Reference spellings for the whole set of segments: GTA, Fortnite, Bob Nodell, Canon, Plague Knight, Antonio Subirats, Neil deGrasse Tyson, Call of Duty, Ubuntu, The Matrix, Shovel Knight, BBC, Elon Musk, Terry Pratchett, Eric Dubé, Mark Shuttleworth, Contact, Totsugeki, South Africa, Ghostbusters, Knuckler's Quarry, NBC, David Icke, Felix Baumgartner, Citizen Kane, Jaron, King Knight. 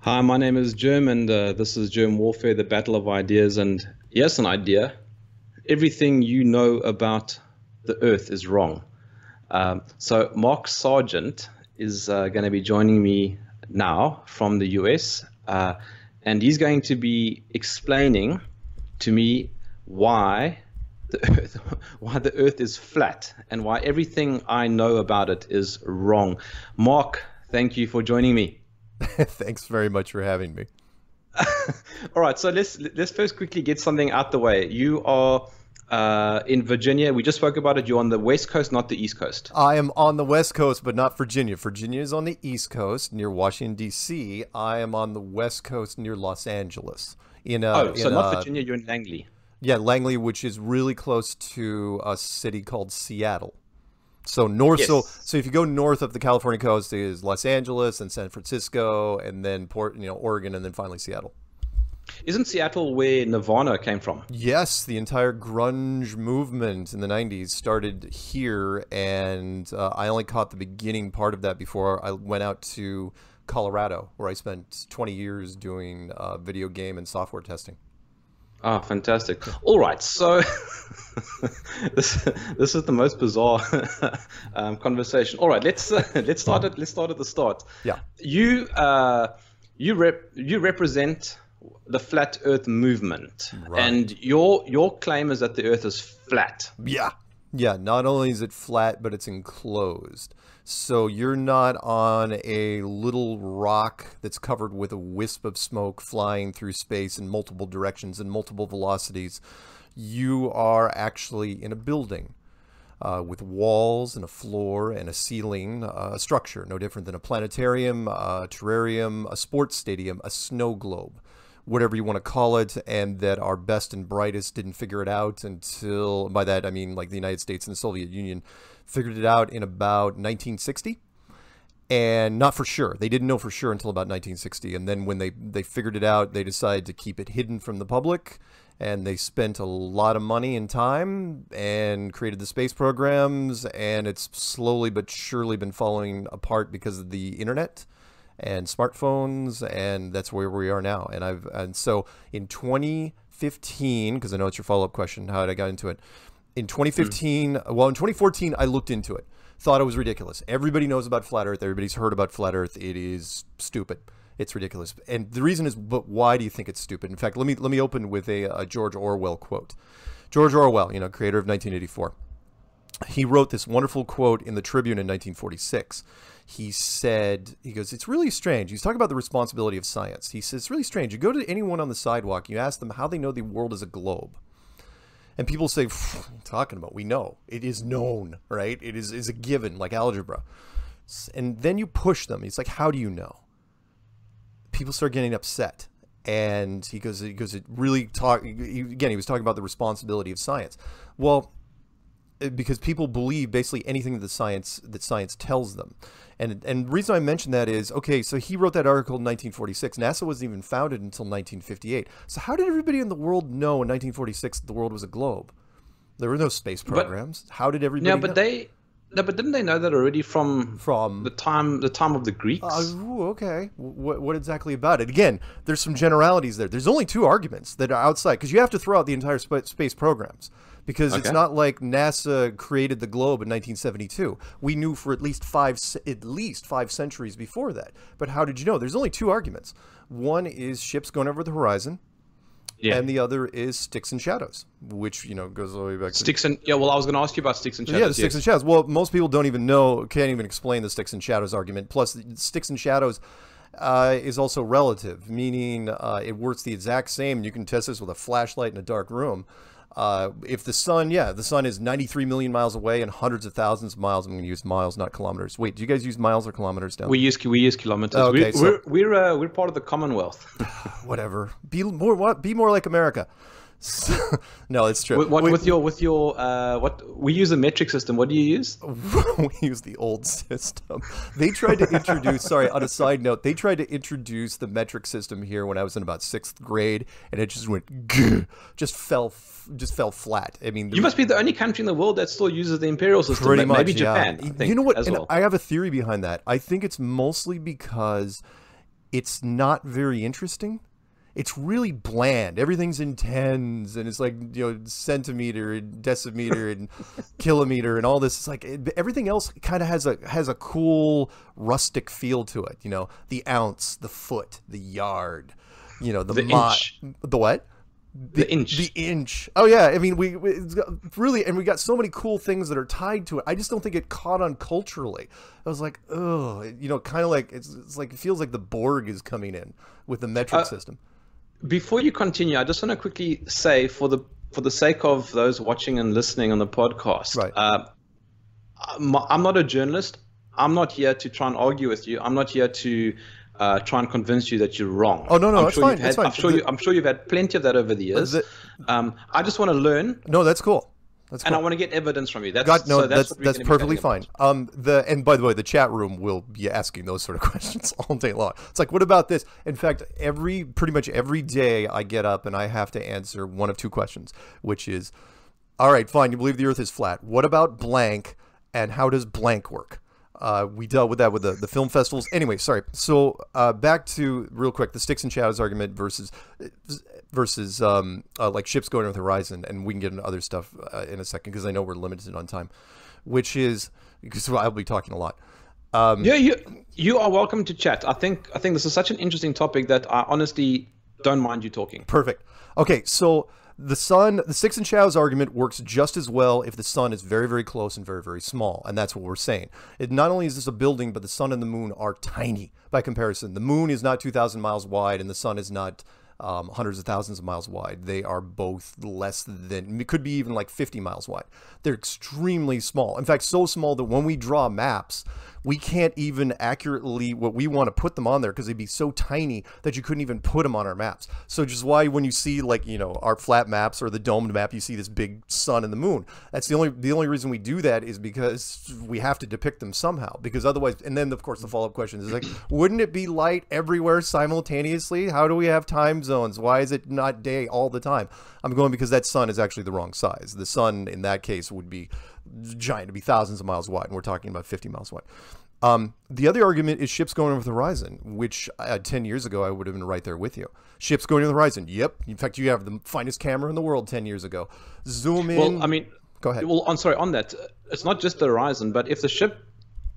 Hi, my name is Jerm, and this is Jerm Warfare, the Battle of Ideas. And yes, an idea. Everything you know about the Earth is wrong. So Mark Sargent is going to be joining me now from the US, and he's going to be explaining to me why the Earth is flat and why everything I know about it is wrong. Mark, thank you for joining me. Thanks very much for having me. All right, so let's first quickly get something out the way. You are in Virginia. We just spoke about it. You're on the West Coast, not the East Coast. I am on the West Coast, but not Virginia. Virginia is on the East Coast near Washington, D.C. I am on the West Coast near Los Angeles. So not Virginia, you're in Langley. Yeah, Langley, which is really close to a city called Seattle. So north, yes. So if you go north of the California coast, is Los Angeles and San Francisco, and then Oregon, and then finally Seattle. Isn't Seattle where Nirvana came from? Yes, the entire grunge movement in the '90s started here, and I only caught the beginning part of that before I went out to Colorado, where I spent 20 years doing video game and software testing. Ah, oh, fantastic. All right, so this is the most bizarre conversation. All right, let's start at the start. Yeah. You represent the Flat Earth movement, right. And your claim is that the Earth is flat. Yeah. Yeah, not only is it flat, but it's enclosed. So you're not on a little rock that's covered with a wisp of smoke flying through space in multiple directions and multiple velocities. You are actually in a building with walls and a floor and a ceiling, a structure no different than a planetarium, a terrarium, a sports stadium, a snow globe, whatever you want to call it, and that our best and brightest didn't figure it out until, by that I mean like the United States and the Soviet Union figured it out in about 1960, and not for sure. They didn't know for sure until about 1960, and then when they figured it out, they decided to keep it hidden from the public, and they spent a lot of money and time and created the space programs, and it's slowly but surely been falling apart because of the internet and smartphones, and that's where we are now. And so in 2015, because I know it's your follow-up question, how did I get into it? In 2015, well, in 2014, I looked into it, thought it was ridiculous. Everybody knows about Flat Earth. Everybody's heard about Flat Earth. It is stupid. It's ridiculous. And the reason is, but why do you think it's stupid? In fact, let me open with a George Orwell quote. George Orwell, you know, creator of 1984. He wrote this wonderful quote in the Tribune in 1946. He said, he goes, it's really strange. He's talking about the responsibility of science. He says, it's really strange. You go to anyone on the sidewalk, you ask them how they know the world is a globe. And people say, what are you talking about? We know. It is known, right? It is a given, like algebra. And then you push them. It's like, how do you know? People start getting upset. And he goes, it really again, he was talking about the responsibility of science. Well, because people believe basically anything that science tells them. And the reason I mention that is, okay, so he wrote that article in 1946. NASA wasn't even founded until 1958. So how did everybody in the world know in 1946 that the world was a globe? There were no space programs. How did everybody know? But didn't they know that already from the time of the Greeks? Okay. What exactly about it? Again, there's some generalities there. There's only two arguments that are outside, because you have to throw out the entire space programs. Because okay, it's not like NASA created the globe in 1972. We knew for at least five centuries before that. But how did you know? There's only two arguments. One is ships going over the horizon, yeah, and the other is sticks and shadows, which goes all the way back. Yeah. Well, I was going to ask you about sticks and shadows. Yeah, the sticks and shadows. Well, most people don't even know, can't even explain the sticks and shadows argument. Plus, the sticks and shadows is also relative, meaning it works the exact same. You can test this with a flashlight in a dark room. If the sun, yeah, the sun is 93 million miles away and hundreds of thousands of miles. I'm going to use miles, not kilometers. Wait, do you guys use miles or kilometers down there? We use kilometers. Okay, we're part of the Commonwealth. Whatever. Be more like America. So, no, it's true. We use a metric system. What do you use? We use the old system. They tried to introduce, sorry, on a side note, they tried to introduce the metric system here when I was in about 6th grade, and it just went, just fell flat. I mean, you must be the only country in the world that still uses the imperial system. Pretty much, maybe Japan. Yeah. I think, you know what? Well, I have a theory behind that. I think it's mostly because it's not very interesting. It's really bland. Everything's in tens, and it's like, you know, centimeter and decimeter and kilometer and all this. It's like everything else kind of has a cool rustic feel to it. You know, the ounce, the foot, the yard, you know, the inch. The what? The inch. The inch. Oh yeah, I mean, we really, and we got so many cool things that are tied to it. I just don't think it caught on culturally. I was like, oh, you know, kind of like it's like it feels like the Borg is coming in with the metric system. Before you continue, I just want to quickly say, for the sake of those watching and listening on the podcast, right. I'm not a journalist. I'm not here to try and argue with you. I'm not here to try and convince you that you're wrong. Oh no, no, that's fine. That's fine. I'm sure you've had plenty of that over the years. I just want to learn. No, that's cool. That's cool. And I want to get evidence from you. That's, God, no, so that's perfectly fine. And by the way, the chat room will be asking those sort of questions all day long. It's like, what about this? In fact, pretty much every day I get up and I have to answer one of two questions, which is, all right, fine, you believe the Earth is flat. What about blank, and how does blank work? We dealt with that with the film festivals. Anyway, sorry. So back to real quick the sticks and shadows argument versus like ships going over the horizon, and we can get into other stuff in a second because I know we're limited on time, which is because I'll be talking a lot. Yeah, you are welcome to chat. I think this is such an interesting topic that I honestly don't mind you talking. Perfect. Okay, so. The sticks and shadows argument works just as well if the sun is very, very close and very, very small. And that's what we're saying. It not only is this a building, but the sun and the moon are tiny by comparison. The moon is not 2,000 miles wide, and the sun is not hundreds of thousands of miles wide. They are both less than, it could be even like 50 miles wide. They're extremely small. In fact, so small that when we draw maps, we can't even accurately what we want to put them on there because they'd be so tiny that you couldn't even put them on our maps. So just why when you see, like, you know, our flat maps or the domed map, you see this big sun and the moon. That's the only reason we do that is because we have to depict them somehow, because otherwise, and then of course the follow-up question is like, wouldn't it be light everywhere simultaneously? How do we have time zones? Why is it not day all the time? I'm going because that sun is actually the wrong size. The sun in that case would be giant, to be thousands of miles wide, and we're talking about 50 miles wide. The other argument is ships going over the horizon, which 10 years ago I would have been right there with you. Ships going over the horizon, yep. In fact, you have the finest camera in the world 10 years ago. Zoom in. Well, I mean, go ahead. Well, I'm sorry, on that, it's not just the horizon, but if the ship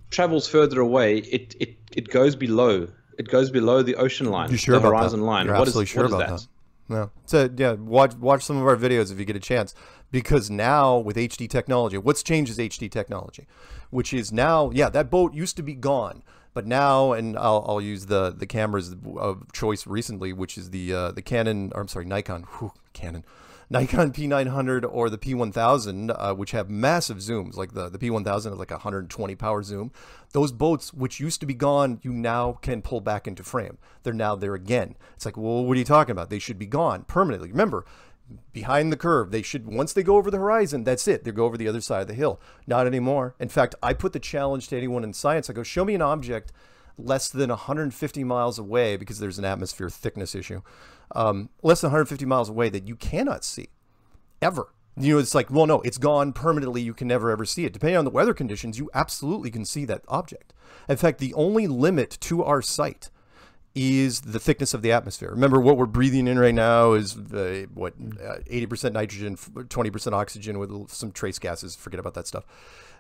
travels further away, it goes below. It goes below the ocean line, the horizon line. You're absolutely sure about that. Yeah. So yeah, watch some of our videos if you get a chance, because now with HD technology, what's changed is HD technology, which is now, yeah, that boat used to be gone, but now, and I'll use the cameras of choice recently, which is the Canon, or I'm sorry, Nikon, whew, Canon, Nikon P900 or the P1000, which have massive zooms, like the P1000 is like 120 power zoom. Those boats, which used to be gone, you now can pull back into frame. They're now there again. It's like, well, what are you talking about? They should be gone permanently. Remember, Behind the Curve, they should, once they go over the horizon, that's it. They go over the other side of the hill. Not anymore. In fact, I put the challenge to anyone in science. I go, show me an object less than 150 miles away, because there's an atmosphere thickness issue, less than 150 miles away that you cannot see ever. You know, it's like, well, no, it's gone permanently. You can never, ever see it. Depending on the weather conditions, you absolutely can see that object. In fact, the only limit to our sight is the thickness of the atmosphere. Remember, what we're breathing in right now is, 80% nitrogen, 20% oxygen with some trace gases. Forget about that stuff.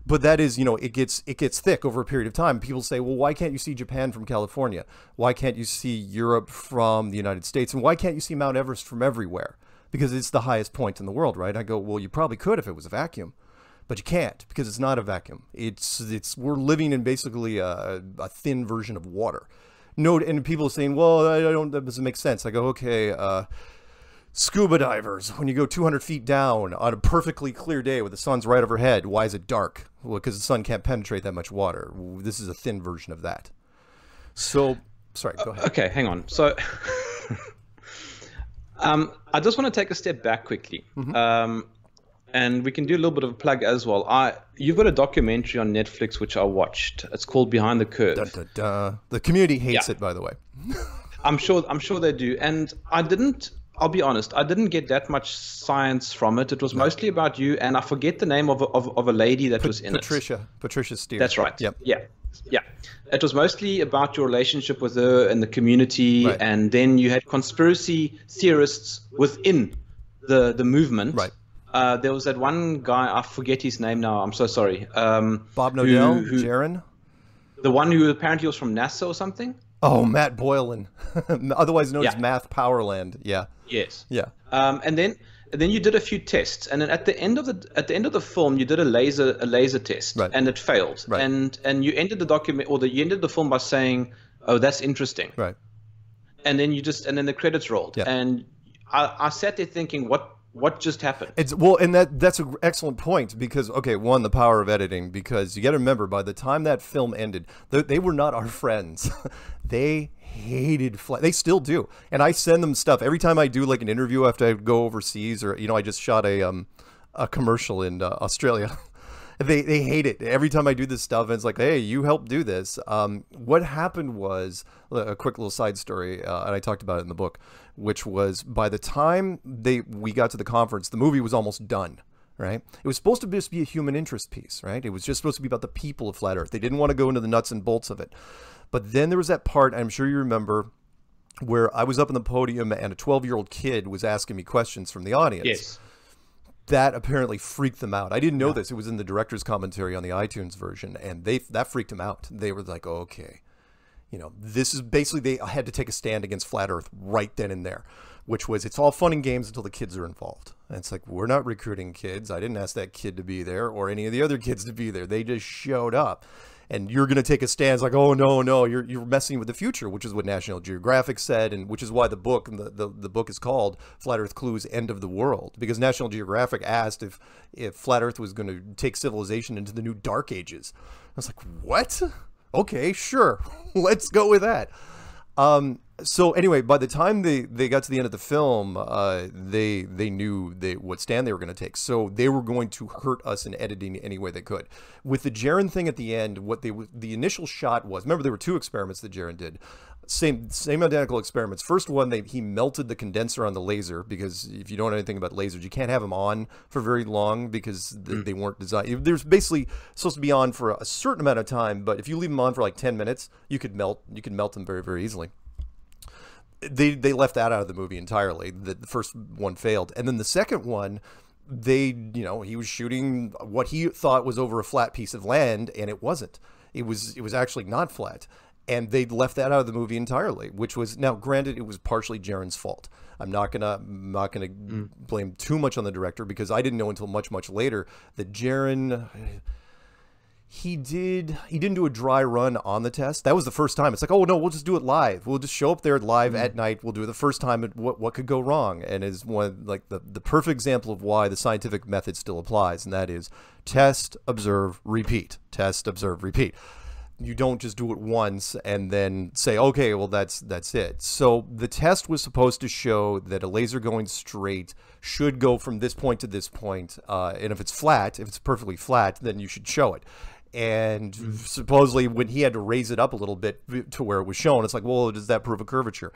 But that is, you know, it gets thick over a period of time. People say, well, why can't you see Japan from California? Why can't you see Europe from the United States? And why can't you see Mount Everest from everywhere? Because it's the highest point in the world, right? I go, well, you probably could if it was a vacuum. But you can't, because it's not a vacuum. We're living in basically a thin version of water. No, and people are saying, well, that doesn't make sense. I go, okay, scuba divers, when you go 200 feet down on a perfectly clear day with the sun's right overhead, why is it dark? Well, because the sun can't penetrate that much water. This is a thin version of that. So, sorry, go ahead. Okay, hang on. So, I just want to take a step back quickly. Mm-hmm. And we can do a little bit of a plug as well. You've got a documentary on Netflix, which I watched. It's called Behind the Curve. Da, da, da. The community hates it, by the way. I'm sure they do. And I'll be honest, I didn't get that much science from it. It was mostly about you, and I forget the name of a lady that was in it. Patricia Steere. That's right. Yep. Yeah. Yeah, it was mostly about your relationship with her and the community, right. And then you had conspiracy theorists within the movement. Right. There was that one guy, I forget his name now, I'm so sorry. Bob Nodell, Jaron? The one who apparently was from NASA or something? Oh, Matt Boylan, otherwise known as Math Powerland. Yeah. Yes. Yeah. And then you did a few tests, and then at the end of the film, you did a laser test, right. And it failed. Right. And you ended the document, or you ended the film by saying, "Oh, that's interesting." Right. And then and then the credits rolled, yeah. And I sat there thinking, what just happened? That's an excellent point, because okay, one, the power of editing, because you got to remember, by the time that film ended, they were not our friends. They hated Flat. They still do, and I send them stuff every time I do like an interview after I go overseas, or I just shot a commercial in Australia. They hate it every time I do this stuff, and it's like, hey, you helped do this. What happened was a quick little side story, and I talked about it in the book, which was by the time we got to the conference, the movie was almost done. Right? It was supposed to just be a human interest piece, right? It was just supposed to be about the people of Flat Earth. They didn't want to go into the nuts and bolts of it. But then there was that part, I'm sure you remember, where I was up on the podium and a 12-year-old kid was asking me questions from the audience. Yes. That apparently freaked them out. I didn't know this. It was in the director's commentary on the iTunes version, and that freaked them out. They were like, oh, okay. This is basically, they had to take a stand against Flat Earth right then and there, which was, it's all fun and games until the kids are involved. And it's like, we're not recruiting kids. I didn't ask that kid to be there or any of the other kids to be there. They just showed up. And you're going to take a stand. It's like, oh, no, you're messing with the future, which is what National Geographic said, and which is why the book, the book is called Flat Earth Clues, End of the World, because National Geographic asked if Flat Earth was going to take civilization into the new Dark Ages. I was like, what? Okay, sure. Let's go with that. So anyway, by the time they got to the end of the film, they knew what stand they were going to take. So they were going to hurt us in editing any way they could. With the Jaron thing at the end, the initial shot was, remember there were two experiments that Jaron did. Same identical experiments. First one, he melted the condenser on the laser, because if you don't know anything about lasers, you can't have them on for very long, because they weren't designed. There's basically supposed to be on for a certain amount of time, but if you leave them on for like 10 minutes, you could melt them very, very easily. They left that out of the movie entirely. The first one failed, and then the second one, he was shooting what he thought was over a flat piece of land, and it wasn't. It was actually not flat. And they left that out of the movie entirely, which was, now granted, it was partially Jaron's fault. I'm not gonna blame too much on the director, because I didn't know until much later that Jaron, he didn't do a dry run on the test. That was the first time. It's like, oh no, we'll just do it live. We'll just show up there live at night. We'll do it the first time. What could go wrong? And is one like the perfect example of why the scientific method still applies, and that is test, observe, repeat. Test, observe, repeat. You don't just do it once and then say, okay, well, that's it. So the test was supposed to show that a laser going straight should go from this point to this point. And if it's perfectly flat, then you should show it. And supposedly when he had to raise it up a little bit to where it was shown, it's like, well, does that prove a curvature?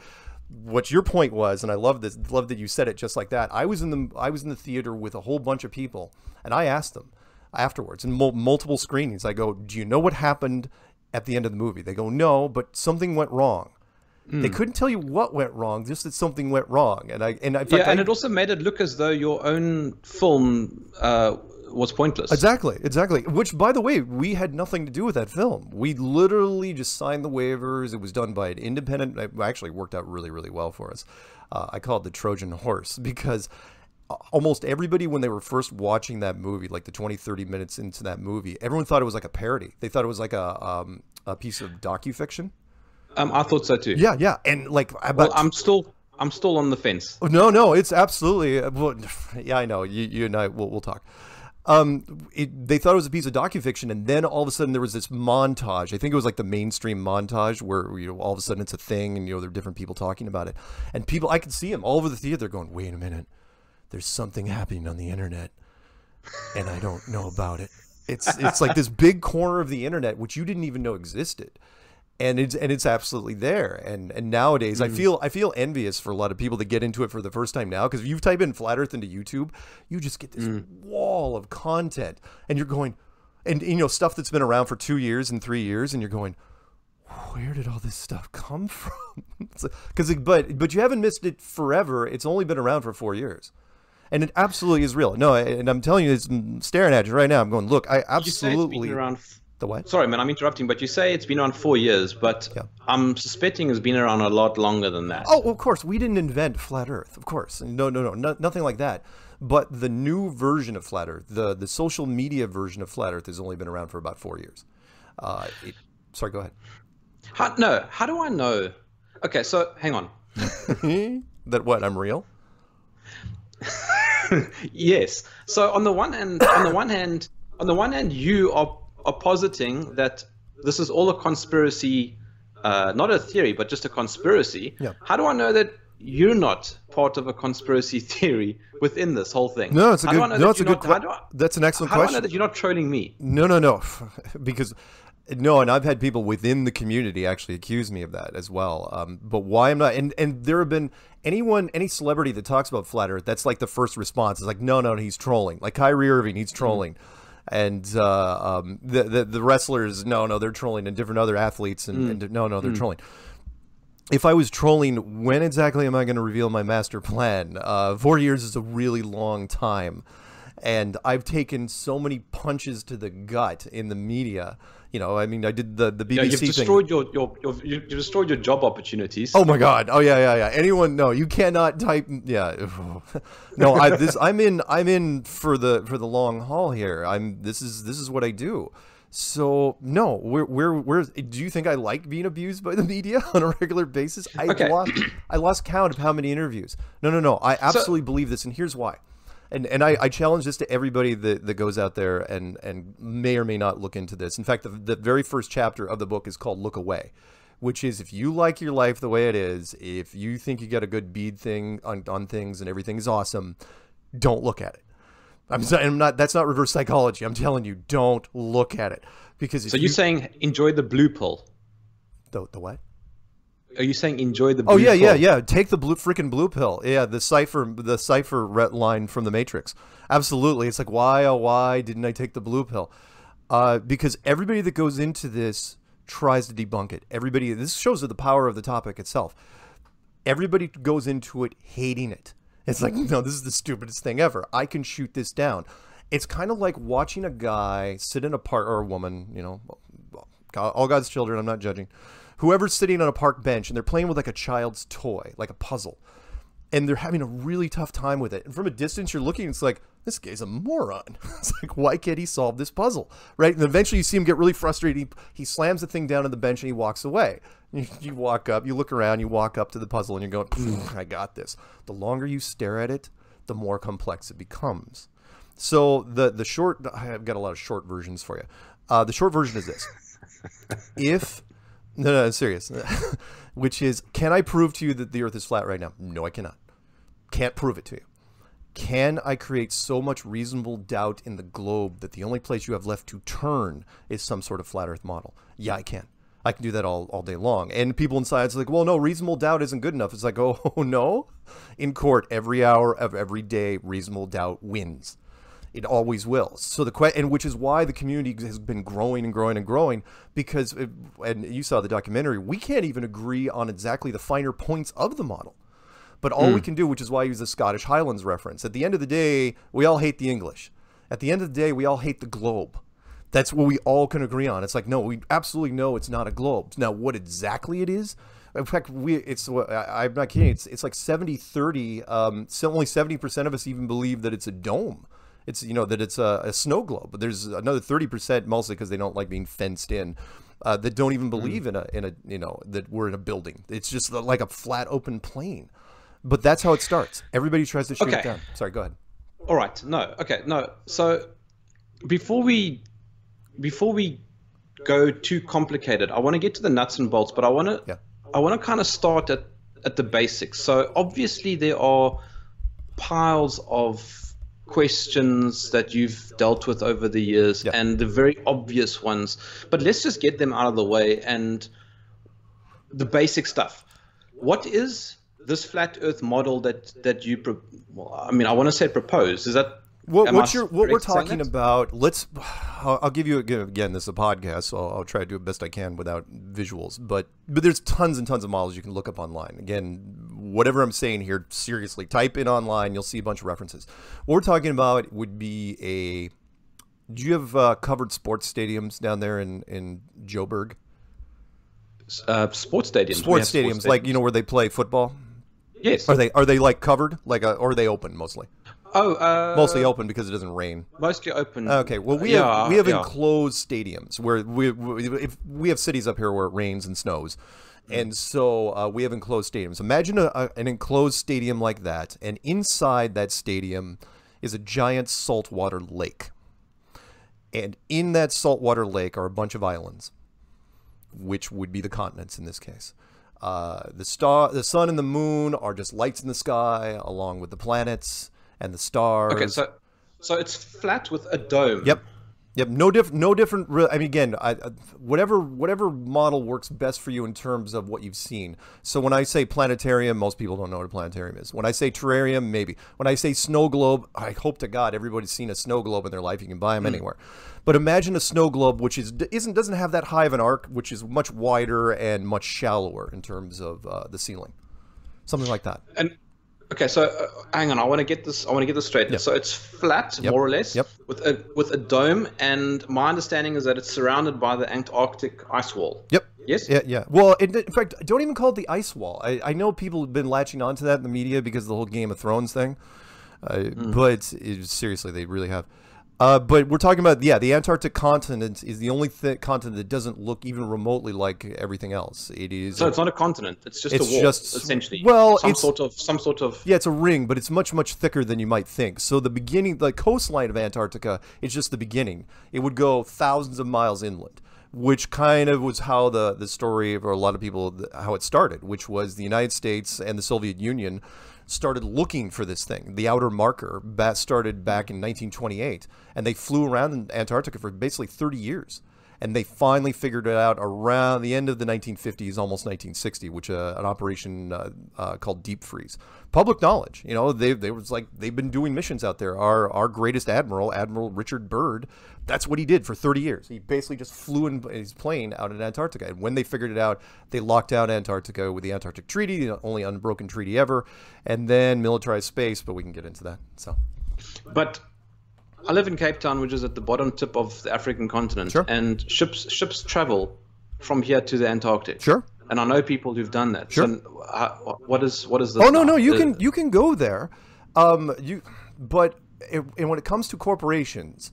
What your point was, and I love this, love that you said it just like that. I was in the theater with a whole bunch of people, and I asked them afterwards in multiple screenings. I go, do you know what happened at the end of the movie? They go, no, but something went wrong. They couldn't tell you what went wrong, just that something went wrong. And it also made it look as though your own film was pointless. Exactly. Which, by the way, we had nothing to do with that film. We literally just signed the waivers. It was done by an independent. It actually worked out really, really well for us. I call it the Trojan horse, because almost everybody, when they were first watching that movie, like the 20-30 minutes into that movie, everyone thought it was like a parody. They thought it was like a piece of docufiction. I thought so too. Yeah, and like, well, I'm still on the fence. No, it's absolutely. Well, yeah, I know. You and I, we'll talk. They thought it was a piece of docufiction, and then all of a sudden there was this montage. I think it was like the mainstream montage where all of a sudden it's a thing, and there are different people talking about it, and people, I could see them all over the theater going, "Wait a minute." There's something happening on the internet, and I don't know about it. It's like this big corner of the internet which you didn't even know existed, and it's absolutely there. And nowadays, I feel envious for a lot of people that get into it for the first time now, because if you type in Flat Earth into YouTube, you just get this wall of content, and you're going, And, you know, stuff that's been around for 2 years and 3 years, and you're going, where did all this stuff come from? but you haven't missed it forever. It's only been around for 4 years. And it absolutely is real. No, and I'm telling you, I'm staring at you right now. I'm going, look, I absolutely... The what? Sorry, man, I'm interrupting, but you say it's been around 4 years, but yeah. I'm suspecting it's been around a lot longer than that. Oh, of course. We didn't invent Flat Earth, of course. No, nothing like that. But the new version of Flat Earth, the social media version of Flat Earth has only been around for about 4 years. Sorry, go ahead. How do I know? Okay, so hang on. That what, I'm real? Yes. So on the one hand, you are positing that this is all a conspiracy, not a theory, but just a conspiracy. Yeah. How do I know that you're not part of a conspiracy theory within this whole thing? No, it's a good question. That's an excellent question. How do I know that you're not trolling me? No. No, and I've had people within the community actually accuse me of that as well. But why I'm not, and there have been any celebrity that talks about Flat Earth, that's like the first response. It's like, no, he's trolling. Like Kyrie Irving, he's trolling. And the wrestlers, no, they're trolling. And different other athletes, and no, they're trolling. If I was trolling, when exactly am I going to reveal my master plan? 4 years is a really long time. And I've taken so many punches to the gut in the media. You know, I mean, I did the BBC thing. You've destroyed you destroyed your job opportunities. Oh my God! Oh yeah. Anyone? No, you cannot type. Yeah, no. I'm in for the long haul here. This is what I do. So no, we're. Do you think I like being abused by the media on a regular basis? I lost count of how many interviews. No. I absolutely believe this, and here's why. And I challenge this to everybody that goes out there and may or may not look into this. In fact, the very first chapter of the book is called Look Away, which is if you like your life the way it is, if you think you got a good bead thing on things and everything is awesome, don't look at it. I'm not. That's not reverse psychology. I'm telling you, don't look at it. Because so you're saying enjoy the blue pill. The what? Are you saying enjoy the blue pill? Oh, yeah. Take the freaking blue pill. Yeah, the cipher line from The Matrix. Absolutely. It's like, why, oh, why didn't I take the blue pill? Because everybody that goes into this tries to debunk it. Everybody, this shows the power of the topic itself. Everybody goes into it hating it. It's like, no, this is the stupidest thing ever. I can shoot this down. It's kind of like watching a guy sit in a park, or a woman, you know, all God's children, I'm not judging. Whoever's sitting on a park bench and they're playing with like a child's toy, like a puzzle, and they're having a really tough time with it. And from a distance, you're looking, it's like, this guy's a moron. It's like, why can't he solve this puzzle, right? And eventually you see him get really frustrated. He slams the thing down on the bench and he walks away. You walk up, you look around, you walk up to the puzzle and you're going, I got this. The longer you stare at it, the more complex it becomes. So I've got a lot of short versions for you. The short version is this. No, serious. Which is, can I prove to you that the Earth is flat right now? No, I cannot. Can't prove it to you. Can I create so much reasonable doubt in the globe that the only place you have left to turn is some sort of flat Earth model? Yeah, I can. I can do that all day long. And people in science are like, well, no, reasonable doubt isn't good enough. It's like, oh, no. In court, every hour of every day, reasonable doubt wins. It always will. So which is why the community has been growing and growing and growing, because, and you saw the documentary, we can't even agree on exactly the finer points of the model. But all we can do, which is why I use the Scottish Highlands reference. At the end of the day, we all hate the English. At the end of the day, we all hate the globe. That's what we all can agree on. It's like, no, we absolutely know it's not a globe. Now, what exactly it is? In fact, I'm not kidding. It's like 70-30. So only 70% of us even believe that it's a dome. It's, you know, that it's a snow globe, but there's another 30%, mostly because they don't like being fenced in, that don't even believe that we're in a building. It's just like a flat open plane. But that's how it starts. Everybody tries to shoot it down. Sorry, go ahead. All right. No. Okay. No. So before we go too complicated, I want to get to the nuts and bolts, but I want to kind of start at the basics. So obviously there are piles of questions that you've dealt with over the years, and the very obvious ones, but let's just get them out of the way. And the basic stuff: what is this flat Earth model that you I mean, I want to say proposed? Is that What we're talking about? I'll give you again. This is a podcast, so I'll try to do the best I can without visuals. But there's tons and tons of models you can look up online. Again, whatever I'm saying here, seriously, type in online. You'll see a bunch of references. What we're talking about would be a. Do you have covered sports stadiums down there in Joburg? Sports stadiums, like, you know, where they play football. Yes. Are they like covered, like, or are they open mostly? Oh, mostly open because it doesn't rain. Mostly open. Okay. Well, we have enclosed stadiums where we have cities up here where it rains and snows, and so we have enclosed stadiums. Imagine an enclosed stadium like that, and inside that stadium is a giant saltwater lake, and in that saltwater lake are a bunch of islands, which would be the continents in this case. The sun and the moon are just lights in the sky, along with the planets. And the stars. Okay, so it's flat with a dome. Yep, yep. No different. I mean, again, whatever model works best for you in terms of what you've seen. So when I say planetarium, most people don't know what a planetarium is. When I say terrarium, maybe. When I say snow globe, I hope to God everybody's seen a snow globe in their life. You can buy them anywhere. But imagine a snow globe, which doesn't have that high of an arc, which is much wider and much shallower in terms of the ceiling, something like that. And okay, so hang on. I want to get this straight. Yep. So it's flat, yep, more or less, yep, with a dome. And my understanding is that it's surrounded by the Antarctic ice wall. Yep. Yes. Yeah. Yeah. Well, in fact, don't even call it the ice wall. I know people have been latching onto that in the media because of the whole Game of Thrones thing. But seriously, they really have. But we're talking about, yeah, the Antarctic continent is the only continent that doesn't look even remotely like everything else. It is. So it's not a continent. It's just a wall, essentially. Well, some sort of. Yeah, it's a ring, but it's much, much thicker than you might think. So the beginning, the coastline of Antarctica, is just the beginning. It would go thousands of miles inland, which kind of was how the story, or a lot of people, how it started, which was the United States and the Soviet Union started looking for this thing. The outer marker started back in 1928, and they flew around in Antarctica for basically 30 years, and they finally figured it out around the end of the 1950s, almost 1960, which an operation called Deep Freeze. Public knowledge, you know, they was like, they've been doing missions out there. Our greatest admiral, Admiral Richard Byrd, that's what he did for 30 years. He basically just flew in his plane out in Antarctica. And when they figured it out, they locked down Antarctica with the Antarctic Treaty, the only unbroken treaty ever, and then militarized space. But we can get into that. So, but I live in Cape Town, which is at the bottom tip of the African continent, sure, and ships travel from here to the Antarctic. Sure. And I know people who've done that. Sure. So, what is this? Oh no, no, you can go there, and when it comes to corporations,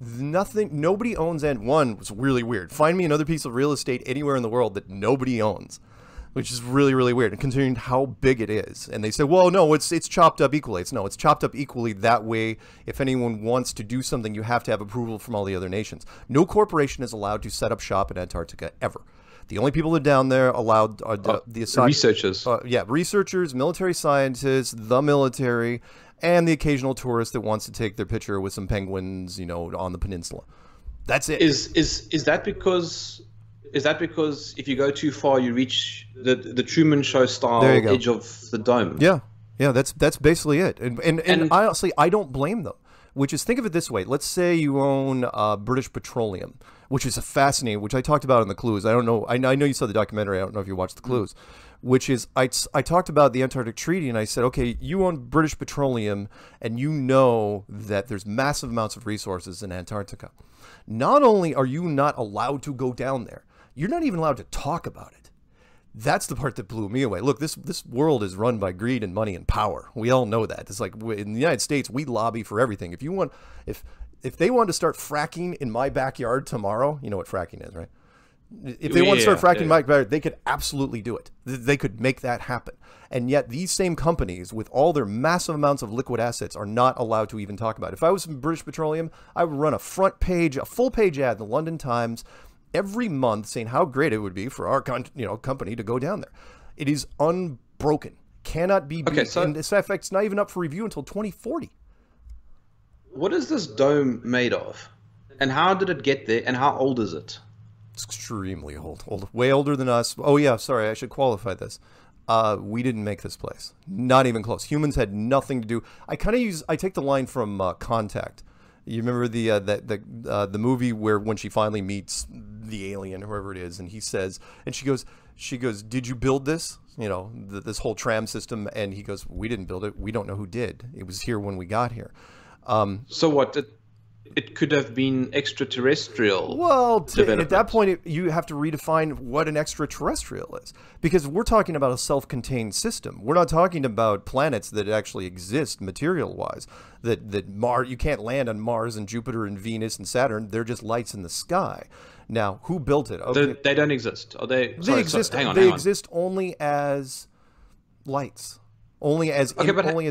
nobody owns. And one was really weird. Find me another piece of real estate anywhere in the world that nobody owns, which is really, really weird, and considering how big it is. And they say, well, no, it's chopped up equally. It's chopped up equally. That way, if anyone wants to do something, you have to have approval from all the other nations. No corporation is allowed to set up shop in Antarctica ever. The only people that are down there allowed are the researchers. Yeah, researchers, military scientists, the military, and the occasional tourist that wants to take their picture with some penguins, you know, on the peninsula. That's it. Is that because... Is that because if you go too far, you reach the Truman Show style edge of the dome? Yeah, yeah, that's basically it. And I honestly, I don't blame them. Which is, think of it this way: let's say you own British Petroleum, which is a fascinating, which I talked about in the Clues. I don't know. I know you saw the documentary. I don't know if you watched the Clues, which is I talked about the Antarctic Treaty, and I said, okay, you own British Petroleum, and you know that there's massive amounts of resources in Antarctica. Not only are you not allowed to go down there, you're not even allowed to talk about it. That's the part that blew me away. Look, this world is run by greed and money and power. We all know that. It's like in the United States, we lobby for everything. If you want, if they want to start fracking in my backyard tomorrow, you know what fracking is, right? If they want to start fracking in my backyard, they could absolutely do it. They could make that happen. And yet these same companies with all their massive amounts of liquid assets are not allowed to even talk about it. If I was in British Petroleum, I would run a full-page ad in the London Times every month saying how great it would be for our company to go down there. It is unbroken, cannot be beaten. Okay, so, and this affects not even up for review until 2040. What is this dome made of? And how did it get there? And how old is it? It's extremely old, way older than us. Oh yeah, sorry, I should qualify this. We didn't make this place. Not even close. Humans had nothing to do. I take the line from Contact. You remember the movie where when she finally meets the alien, whoever it is, and he says, and she goes, "Did you build this? You know, this whole tram system?" And he goes, "We didn't build it. We don't know who did. It was here when we got here." So what? It could have been extraterrestrial. Well, at that point, you have to redefine what an extraterrestrial is, because we're talking about a self-contained system. We're not talking about planets that actually exist material-wise. That Mars, you can't land on Mars and Jupiter and Venus and Saturn. They're just lights in the sky. Now, who built it? Okay. They don't exist. Are they? They exist only as lights, only as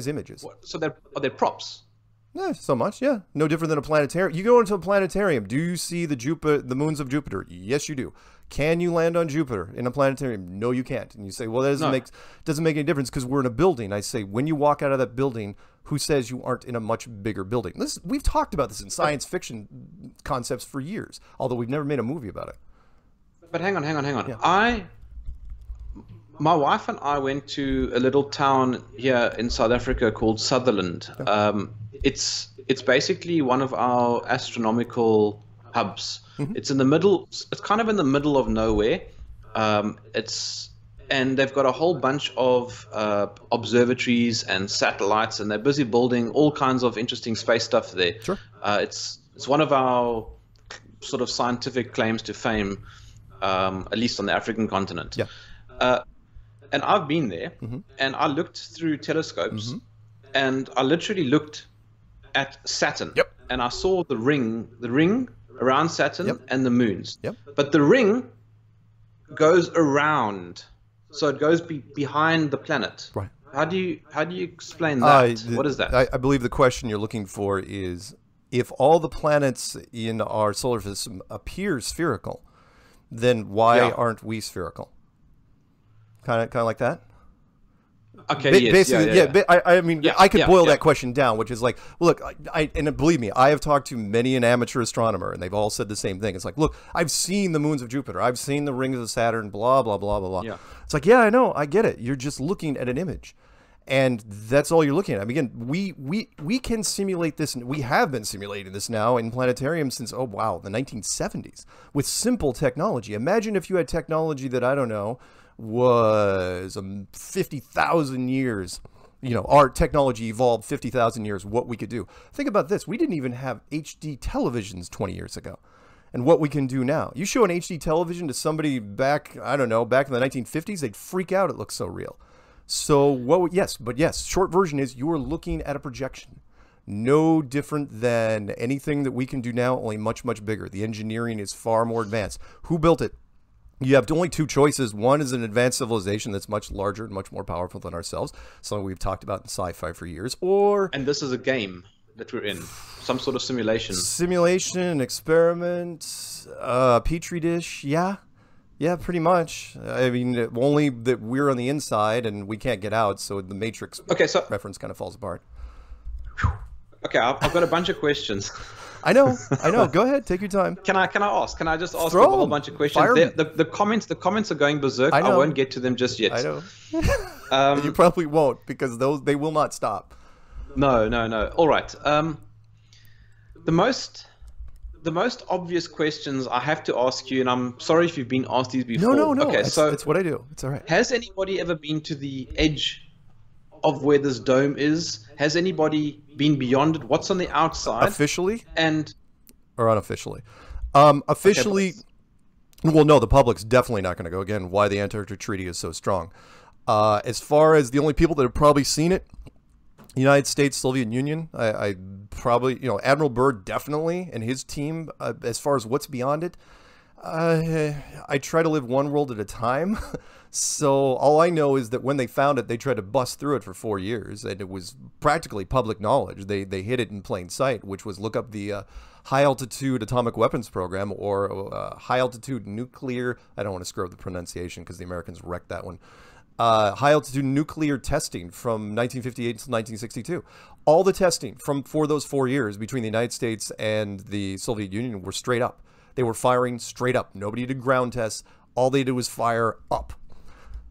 images. So are they props? Yeah, so much, yeah. No different than a planetarium. You go into a planetarium. Do you see the moons of Jupiter? Yes, you do. Can you land on Jupiter in a planetarium? No, you can't. And you say, well, that doesn't make any difference because we're in a building. I say, when you walk out of that building, who says you aren't in a much bigger building? We've talked about this in science fiction concepts for years, although we've never made a movie about it. But hang on. Yeah. My wife and I went to a little town here in South Africa called Sutherland. Yeah. It's basically one of our astronomical hubs. Mm-hmm. It's kind of in the middle of nowhere. And they've got a whole bunch of observatories and satellites, and they're busy building all kinds of interesting space stuff there. Sure. It's one of our sort of scientific claims to fame, at least on the African continent. Yeah. And I've been there, mm-hmm. and I looked through telescopes, mm-hmm. and I literally looked at Saturn, yep. and I saw the ring around Saturn, yep. and the moons. Yep. But the ring goes around, so it goes behind the planet. Right. How do you explain that? What is that? I believe the question you're looking for is, if all the planets in our solar system appear spherical, then why aren't we spherical? Kind of like that. Okay. I mean, I could boil that question down, which is like, look, and believe me, I have talked to many an amateur astronomer, and they've all said the same thing. It's like, look, I've seen the moons of Jupiter, I've seen the rings of Saturn, blah blah blah blah blah. Yeah. It's like, yeah, I know, I get it. You're just looking at an image, and that's all you're looking at. I mean, again, we can simulate this, and we have been simulating this now in planetariums since the 1970s with simple technology. Imagine if you had technology that I don't know was 50,000 years, you know, our technology evolved 50,000 years, what we could do. Think about this. We didn't even have HD televisions 20 years ago, and what we can do now. You show an HD television to somebody back, I don't know, back in the 1950s, they'd freak out. It looks so real. So what, yes, short version is you're looking at a projection. No different than anything that we can do now, only much, much bigger. The engineering is far more advanced. Who built it? You have only two choices. One is an advanced civilization that's much larger and much more powerful than ourselves, something we've talked about in sci-fi for years, or... And this is a game that we're in, some sort of simulation. Simulation, experiment, petri dish, yeah. Yeah, pretty much. I mean, only that we're on the inside and we can't get out, so the Matrix reference kind of falls apart. Okay, I've got a bunch of questions. I know. Go ahead. Take your time. Can I ask? Can I just ask a whole bunch of questions? The comments are going berserk. I won't get to them just yet. I know. You probably won't, because they will not stop. No. All right. The most obvious questions I have to ask you, and I'm sorry if you've been asked these before. No. Okay, it's what I do. It's all right. Has anybody ever been to the edge of where this dome is? Has anybody been beyond it? What's on the outside? Officially? Or unofficially? Officially, well, no, the public's definitely not going to go. Again, why the Antarctic Treaty is so strong. As far as the only people that have probably seen it, United States, Soviet Union, I probably, you know, Admiral Byrd definitely, and his team, as far as what's beyond it. I try to live one world at a time. So all I know is that when they found it, they tried to bust through it for 4 years, and it was practically public knowledge. They hid it in plain sight, which was look up the high altitude atomic weapons program, or high altitude nuclear. I don't want to screw up the pronunciation because the Americans wrecked that one. High altitude nuclear testing from 1958 to 1962. All the testing for those 4 years between the United States and the Soviet Union were straight up. They were firing straight up. Nobody did ground tests. All they did was fire up.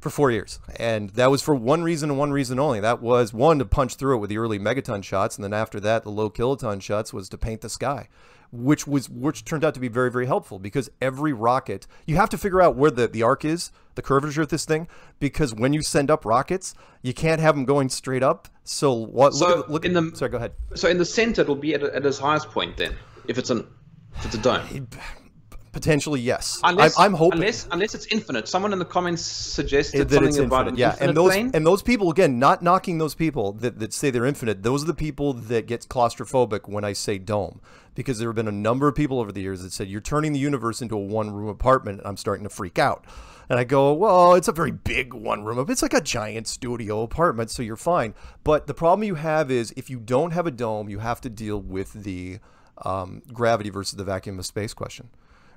for 4 years. And that was for one reason and one reason only. That was, one, to punch through it with the early megaton shots. And then after that, the low kiloton shots was to paint the sky, which turned out to be very, very helpful, because every rocket, you have to figure out where the arc is, the curvature of this thing, because when you send up rockets, you can't have them going straight up. So what, so sorry, go ahead. So in the center, it'll be at its highest point then, if it's a dome. Potentially, yes. Unless, I'm hoping. Unless it's infinite. Someone in the comments suggested something about it. Yeah, and those people, again, not knocking those people that say they're infinite. Those are the people that get claustrophobic when I say dome, because there have been a number of people over the years that said, you're turning the universe into a one-room apartment, and I'm starting to freak out. And I go, well, it's a very big one-room. It's like a giant studio apartment, so you're fine. But the problem you have is, if you don't have a dome, you have to deal with the gravity versus the vacuum of space question,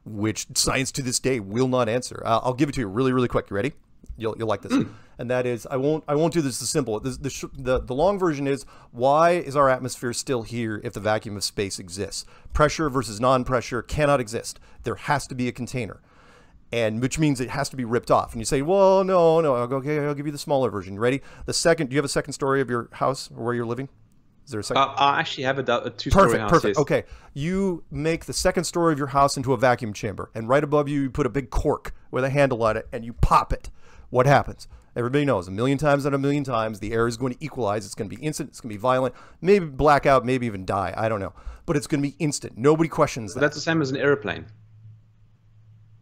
which science to this day will not answer. I'll give it to you really, really quick. You ready? You'll like this. And that is, I won't do this as simple. The long version is, why is our atmosphere still here if the vacuum of space exists? Pressure versus non-pressure cannot exist. There has to be a container, and which means it has to be ripped off. And you say, well, no, no. I'll go, okay, I'll give you the smaller version. You ready? The second, do you have a second story of your house or where you're living? Is there a second? I actually have a two-story house. Perfect. Yes. Okay. You make the second story of your house into a vacuum chamber, and right above you, you put a big cork with a handle on it, and you pop it. What happens? Everybody knows, a million times out of a million times, the air is going to equalize. It's going to be instant. It's going to be violent. Maybe blackout, maybe even die. I don't know. But it's going to be instant. Nobody questions that. That's the same as an airplane.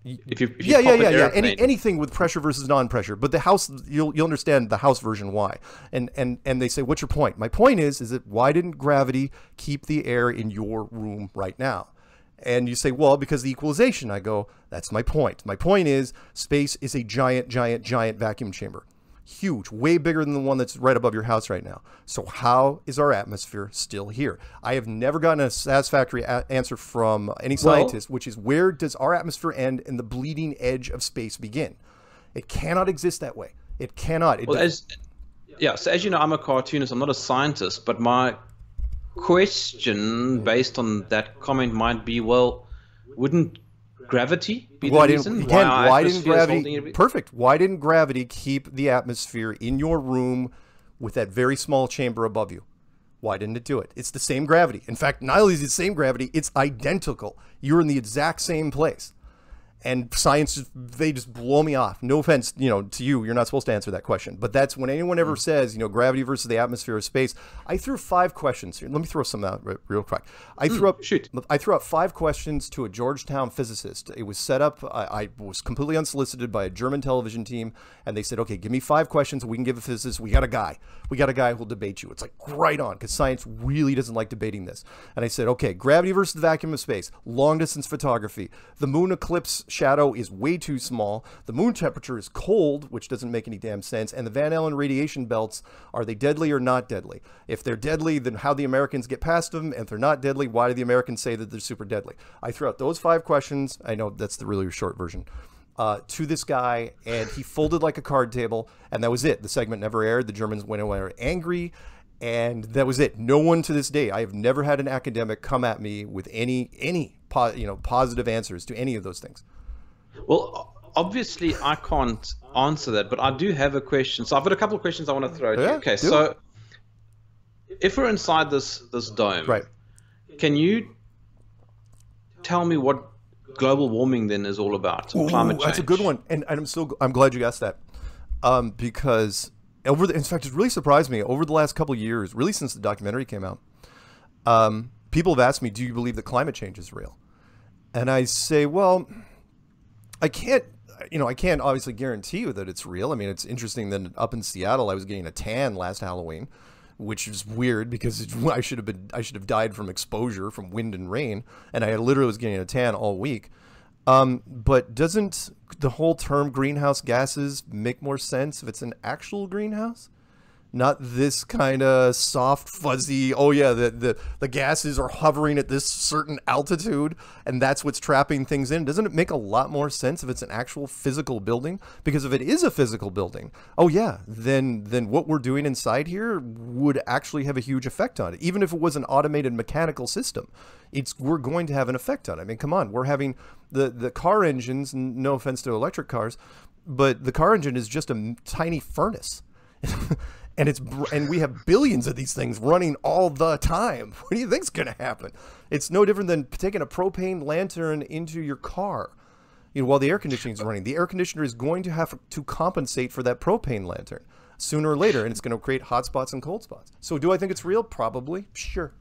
If you pop an airplane. Anything with pressure versus non-pressure. But the house, you'll understand the house version why. And they say, what's your point? My point is that, why didn't gravity keep the air in your room right now? And you say, well, because the equalization. I go, that's my point. My point is, space is a giant, giant, giant vacuum chamber. Huge, way bigger than the one that's right above your house right now. So how is our atmosphere still here? I have never gotten a satisfactory answer from any scientist, which is, where does our atmosphere end and the bleeding edge of space begin? It cannot exist that way. It cannot. So as you know, I'm a cartoonist. I'm not a scientist, but my question based on that comment might be, well, wouldn't gravity be the reason? Why didn't gravity? Perfect. Why didn't gravity keep the atmosphere in your room with that very small chamber above you? Why didn't it do it? It's the same gravity. In fact, not only is it the same gravity, it's identical. You're in the exact same place. And science, they just blow me off. No offense, you know, to you, you're not supposed to answer that question. But that's when anyone ever says, you know, gravity versus the atmosphere of space. I threw 5 questions here. Let me throw some out real quick. I threw up 5 questions to a Georgetown physicist. It was set up. I was completely unsolicited by a German television team, and they said, okay, give me 5 questions. We can give a physicist. We got a guy. We got a guy who'll debate you. It's like right on, because science really doesn't like debating this. And I said, okay, gravity versus the vacuum of space, long distance photography, the moon eclipse shadow is way too small, the moon temperature is cold, which doesn't make any damn sense, and the Van Allen radiation belts, are they deadly or not deadly? If they're deadly, then how do the Americans get past them? And if they're not deadly, why do the Americans say that they're super deadly? I threw out those 5 questions. I know that's the really short version. To this guy, and he folded like a card table, and that was it. The segment never aired. The Germans went away angry, and that was it. No one to this day, I have never had an academic come at me with any positive answers to any of those things. Well, obviously, I can't answer that, but I do have a question. So I've got a couple of questions I want to throw at you. Okay, so if we're inside this dome, right, can you tell me what global warming then is all about? Ooh, climate change. That's a good one, and I'm glad you asked that, because in fact, it really surprised me over the last couple of years, really since the documentary came out. People have asked me, do you believe that climate change is real? And I say, well, I can't obviously guarantee you that it's real. I mean, it's interesting that up in Seattle, I was getting a tan last Halloween, which is weird because I should have died from exposure from wind and rain. And I literally was getting a tan all week. But doesn't the whole term greenhouse gases make more sense if it's an actual greenhouse? Not this kind of soft, fuzzy, oh yeah, the gases are hovering at this certain altitude, and that's what's trapping things in. Doesn't it make a lot more sense if it's an actual physical building? Because if it is a physical building, oh yeah, then what we're doing inside here would actually have a huge effect on it. Even if it was an automated mechanical system, we're going to have an effect on it. I mean, come on, we're having the car engines, no offense to electric cars, but the car engine is just a tiny furnace. And we have billions of these things running all the time. What do you think's going to happen? It's no different than taking a propane lantern into your car, you know, while the air conditioning is running. The air conditioner is going to have to compensate for that propane lantern sooner or later, and it's going to create hot spots and cold spots. So do I think it's real? Probably. Sure.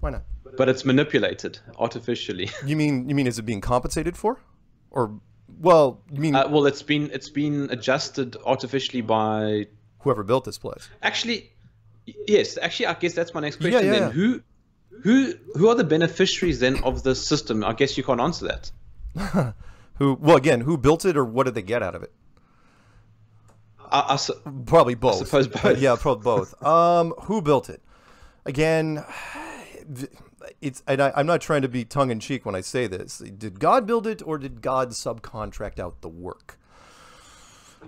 Why not? But it's manipulated artificially. You mean is it being compensated for? Or, well, you mean well, it's been adjusted artificially by whoever built this place. Actually, yes. Actually, I guess that's my next question. Yeah, yeah, then. Yeah. Who are the beneficiaries then of this system? I guess you can't answer that. Well, again, who built it, or what did they get out of it? Probably both. I suppose both. Yeah, probably both. Who built it? Again, it's. And I'm not trying to be tongue in cheek when I say this. Did God build it, or did God subcontract out the work?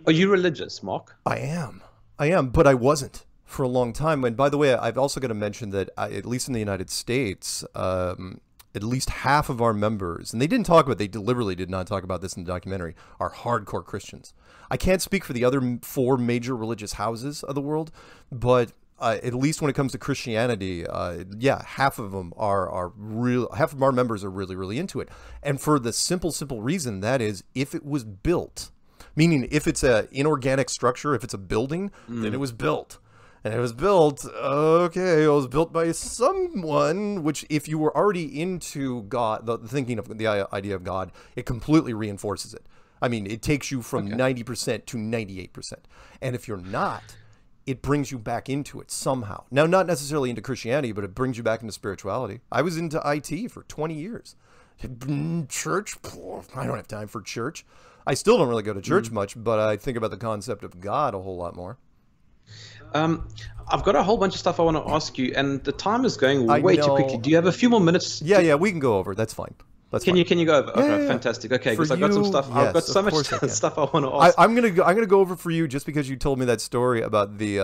Are you religious, Mark? I am. I am, but I wasn't for a long time. And by the way, I've also got to mention that at least in the United States, at least half of our members, and they didn't talk about it, they deliberately did not talk about this in the documentary, are hardcore Christians. I can't speak for the other 4 major religious houses of the world, but at least when it comes to Christianity, yeah, half of them are real. Half of our members are really, really into it. And for the simple, simple reason that is, if it was built, meaning if it's an inorganic structure, if it's a building, then it was built. And it was built, okay, it was built by someone, which if you were already into God, the thinking of the idea of God, it completely reinforces it. I mean, it takes you from 90% to 98%. And if you're not, it brings you back into it somehow. Now, not necessarily into Christianity, but it brings you back into spirituality. I was into IT for 20 years. Church? I don't have time for church. I still don't really go to church much, but I think about the concept of God a whole lot more. I've got a whole bunch of stuff I want to ask you, and the time is going way too quickly. Do you have a few more minutes? Yeah, yeah, we can go over. That's fine. That's fine. Can you go over? Okay, yeah, yeah, yeah. Fantastic. Okay, because I've got some stuff. Yes, I've got so much stuff I want to ask. I'm gonna go over for you just because you told me that story about the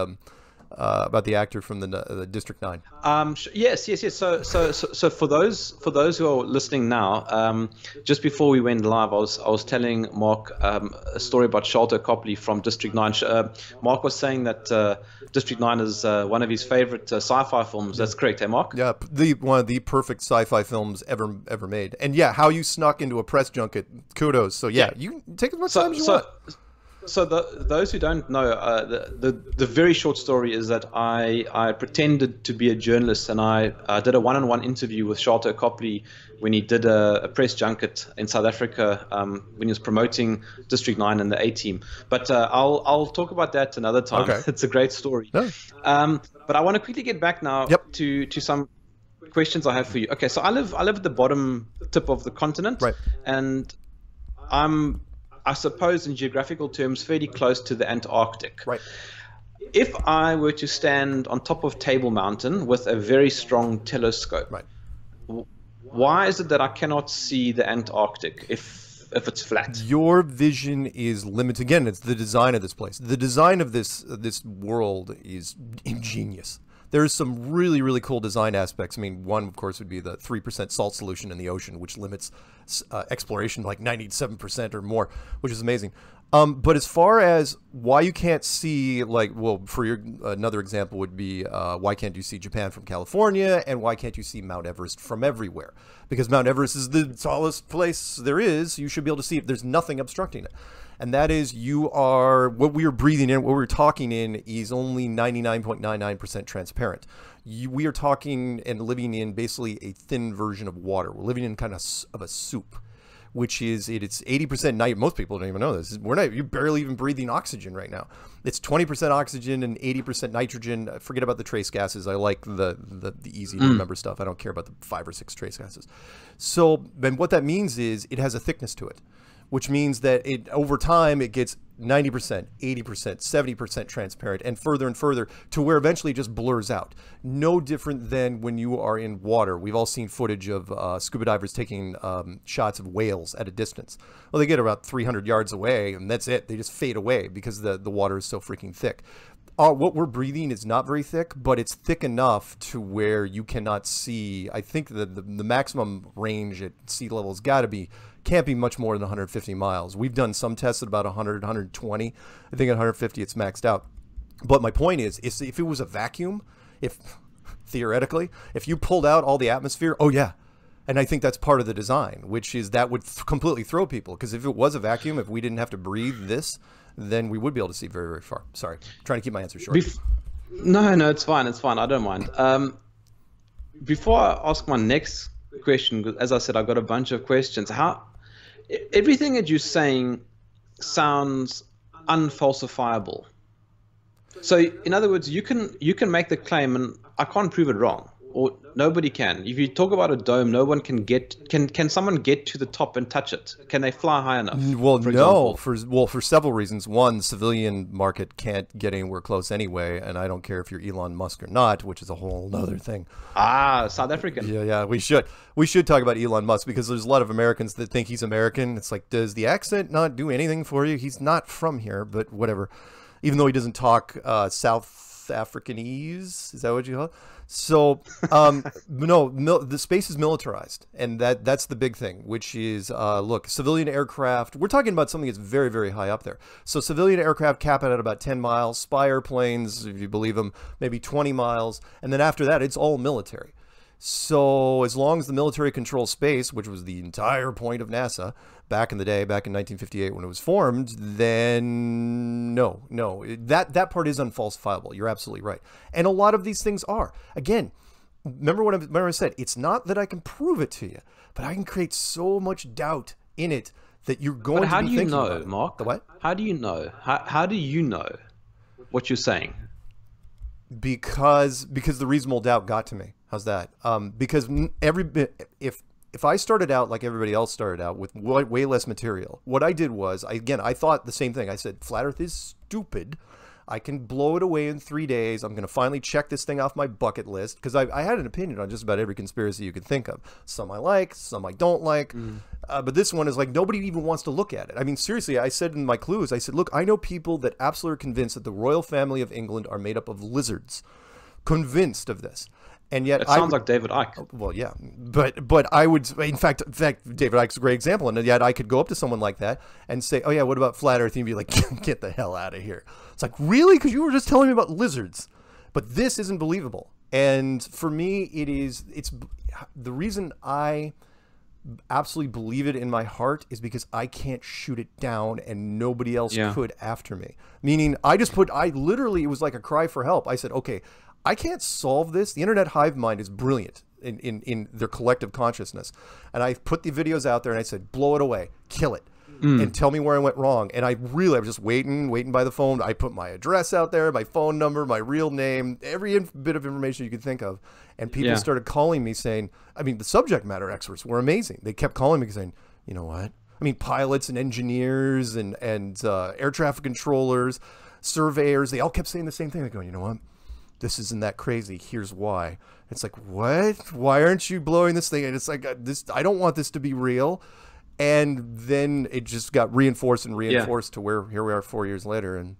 actor from the District 9. Yes, yes, yes. So for those who are listening now, just before we went live, I was telling Mark a story about Sharlto Copley from District 9. Mark was saying that District 9 is one of his favorite sci-fi films. That's correct, hey Mark? Yeah, one of the perfect sci-fi films ever made. And yeah, how you snuck into a press junket, kudos. So yeah, you take as much time as you want. So those who don't know, the very short story is that I pretended to be a journalist, and I did a one-on-one interview with Sharlto Copley when he did a press junket in South Africa when he was promoting District 9 and the A-Team. But I'll talk about that another time. Okay. It's a great story. No. But I want to quickly get back now to some questions I have for you. Okay, so I live at the bottom tip of the continent, and I'm, I suppose in geographical terms, fairly close to the Antarctic. Right. If I were to stand on top of Table Mountain with a very strong telescope, why is it that I cannot see the Antarctic if it's flat? Your vision is limited. Again, it's the design of this place. The design of this world is ingenious. There's some really, really cool design aspects. I mean, one, of course, would be the 3% salt solution in the ocean, which limits exploration like 97% or more, which is amazing. But as far as why you can't see, like, well, for your, another example would be why can't you see Japan from California, and why can't you see Mount Everest from everywhere? Because Mount Everest is the tallest place there is. You should be able to see it. There's nothing obstructing it. And that is, you are, what we are breathing in, what we're talking in is only 99.99% transparent. We are talking and living in basically a thin version of water. We're living in kind of a soup, which is, it's 80% night. Most people don't even know this. We're not, you're barely even breathing oxygen right now. It's 20% oxygen and 80% nitrogen. Forget about the trace gases. I like the easy to remember stuff. I don't care about the 5 or 6 trace gases. So then what that means is it has a thickness to it, which means that it, over time, it gets 90%, 80%, 70% transparent, and further to where eventually it just blurs out. No different than when you are in water. We've all seen footage of scuba divers taking shots of whales at a distance. Well, they get about 300 yards away, and that's it. They just fade away because the water is so freaking thick. What we're breathing is not very thick, but it's thick enough to where you cannot see. I think the maximum range at sea level has got to be, can't be much more than 150 miles. We've done some tests at about 100, 120. I think at 150 it's maxed out. But my point is, if it was a vacuum, if theoretically, if you pulled out all the atmosphere, oh yeah. And I think that's part of the design, which is that would completely throw people. Because if it was a vacuum, if we didn't have to breathe this, then we would be able to see very, very far. Sorry, I'm trying to keep my answer short. No, it's fine. It's fine. I don't mind. Before I ask my next question, because as I said, I've got a bunch of questions. Everything that you're saying sounds unfalsifiable. So, in other words, you can make the claim, and I can't prove it wrong. Or nobody can. If you talk about a dome, no one can get. Can someone get to the top and touch it? Can they fly high enough? Well, no. For several reasons. One, civilian market can't get anywhere close anyway, and I don't care if you're Elon Musk or not, which is a whole other thing. Ah, South African. Yeah. We should talk about Elon Musk because there's a lot of Americans that think he's American. It's like, does the accent not do anything for you? He's not from here, but whatever. Even though he doesn't talk South Africanese, is that what you call it? So, no, the space is militarized, and that's the big thing, which is, look, civilian aircraft, we're talking about something that's very, very high up there. So civilian aircraft cap out at about 10 miles, spy airplanes, if you believe them, maybe 20 miles, and then after that, it's all military. So as long as the military controls space, which was the entire point of NASA back in the day, back in 1958 when it was formed, then no, that part is unfalsifiable. You're absolutely right. And a lot of these things are. Again, remember I said, it's not that I can prove it to you, but I can create so much doubt in it that you're going to be thinking about it. But how do you know, Mark? The what? How do you know? How do you know what you're saying? Because the reasonable doubt got to me. How's that? Because if I started out like everybody else started out with way less material, what I did was, I thought the same thing. I said, flat Earth is stupid. I can blow it away in 3 days. I'm going to finally check this thing off my bucket list. Because I had an opinion on just about every conspiracy you could think of. Some I like, some I don't like. But this one is like, nobody even wants to look at it. I mean, seriously, I said in my clues, I said, look, I know people that absolutely are convinced that the royal family of England are made up of lizards. Convinced of this. And yet, it sounds like David Icke. Well, yeah, but I would, in fact, David Icke's a great example. And yet, I could go up to someone like that and say, "Oh yeah, what about flat Earth?" And be like, "Get the hell out of here!" It's like, really, because you were just telling me about lizards, but this isn't believable. And for me, it is. It's the reason I absolutely believe it in my heart is because I can't shoot it down, and nobody else could after me. Meaning, I literally, it was like a cry for help. I said, "Okay, I can't solve this." The internet hive mind is brilliant in their collective consciousness. And I put the videos out there and I said, blow it away, kill it, and tell me where I went wrong. And I was just waiting by the phone. I put my address out there, my phone number, my real name, every bit of information you could think of. And people started calling me saying, I mean, the subject matter experts were amazing. They kept calling me saying, you know what? I mean, pilots and engineers and air traffic controllers, surveyors, they all kept saying the same thing. They're going, you know what? This isn't that crazy. Here's why. It's like, what? Why aren't you blowing this thing? And it's like, this, I don't want this to be real. And then it just got reinforced to where here we are 4 years later. And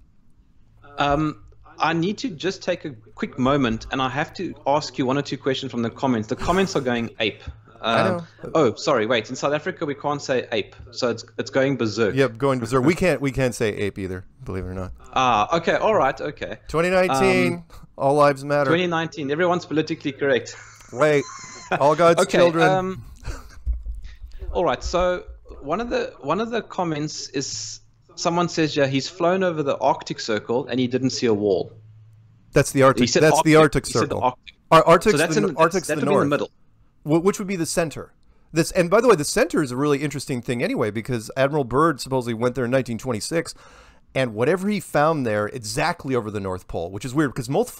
I need to just take a quick moment, and I have to ask you one or two questions from the comments. The comments are going ape. Oh, sorry, wait. In South Africa, we can't say ape, so it's going berserk. Yep, going berserk. We can't say ape either, believe it or not. Ah, okay, all right, okay. 2019, all lives matter. 2019, everyone's politically correct. Wait, all God's children. All right, so one of the comments is someone says, yeah, he's flown over the Arctic Circle and he didn't see a wall. That's the Arctic. That's the Arctic Circle. Arctic's the north. In the middle. Which would be the center. This, and by the way, the center is a really interesting thing anyway, because Admiral Byrd supposedly went there in 1926, and whatever he found there, exactly over the North Pole, which is weird because most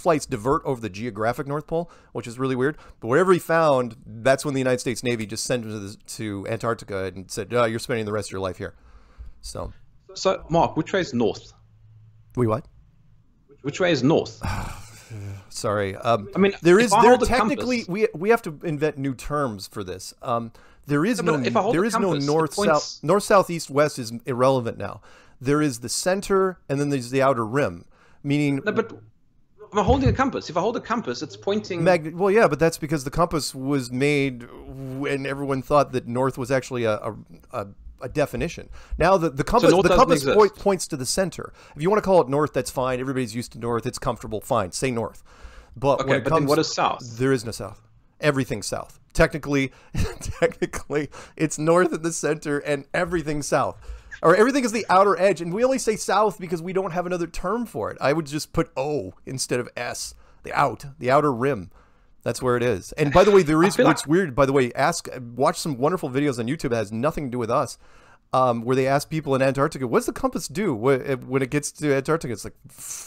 flights divert over the geographic North Pole, which is really weird. But whatever he found, that's when the United States Navy just sent him to Antarctica and said, oh, "You're spending the rest of your life here." So Mark, which way is north? Wait, what? Which way is north? Sorry. I mean, there technically, we have to invent new terms for this. There is no north, south, north, south, east, west is irrelevant now. There is the center, and then there's the outer rim. meaning... No, but we're holding a compass. If I hold a compass, it's pointing... Well, yeah, but that's because the compass was made when everyone thought that north was actually a definition. Now the compass points to the center. If you want to call it north, that's fine. Everybody's used to north. It's comfortable. Fine. Say north. But okay, when it comes, what is south? There is no south. Everything's south. Technically, technically, it's north at the center and everything's south. Or everything is the outer edge. And we only say south because we don't have another term for it. I would just put O instead of S. The outer rim. That's where it is. And by the way, there is, what's weird, by the way, watch some wonderful videos on YouTube that has nothing to do with us, where they ask people in Antarctica, what does the compass do when it gets to Antarctica? It's like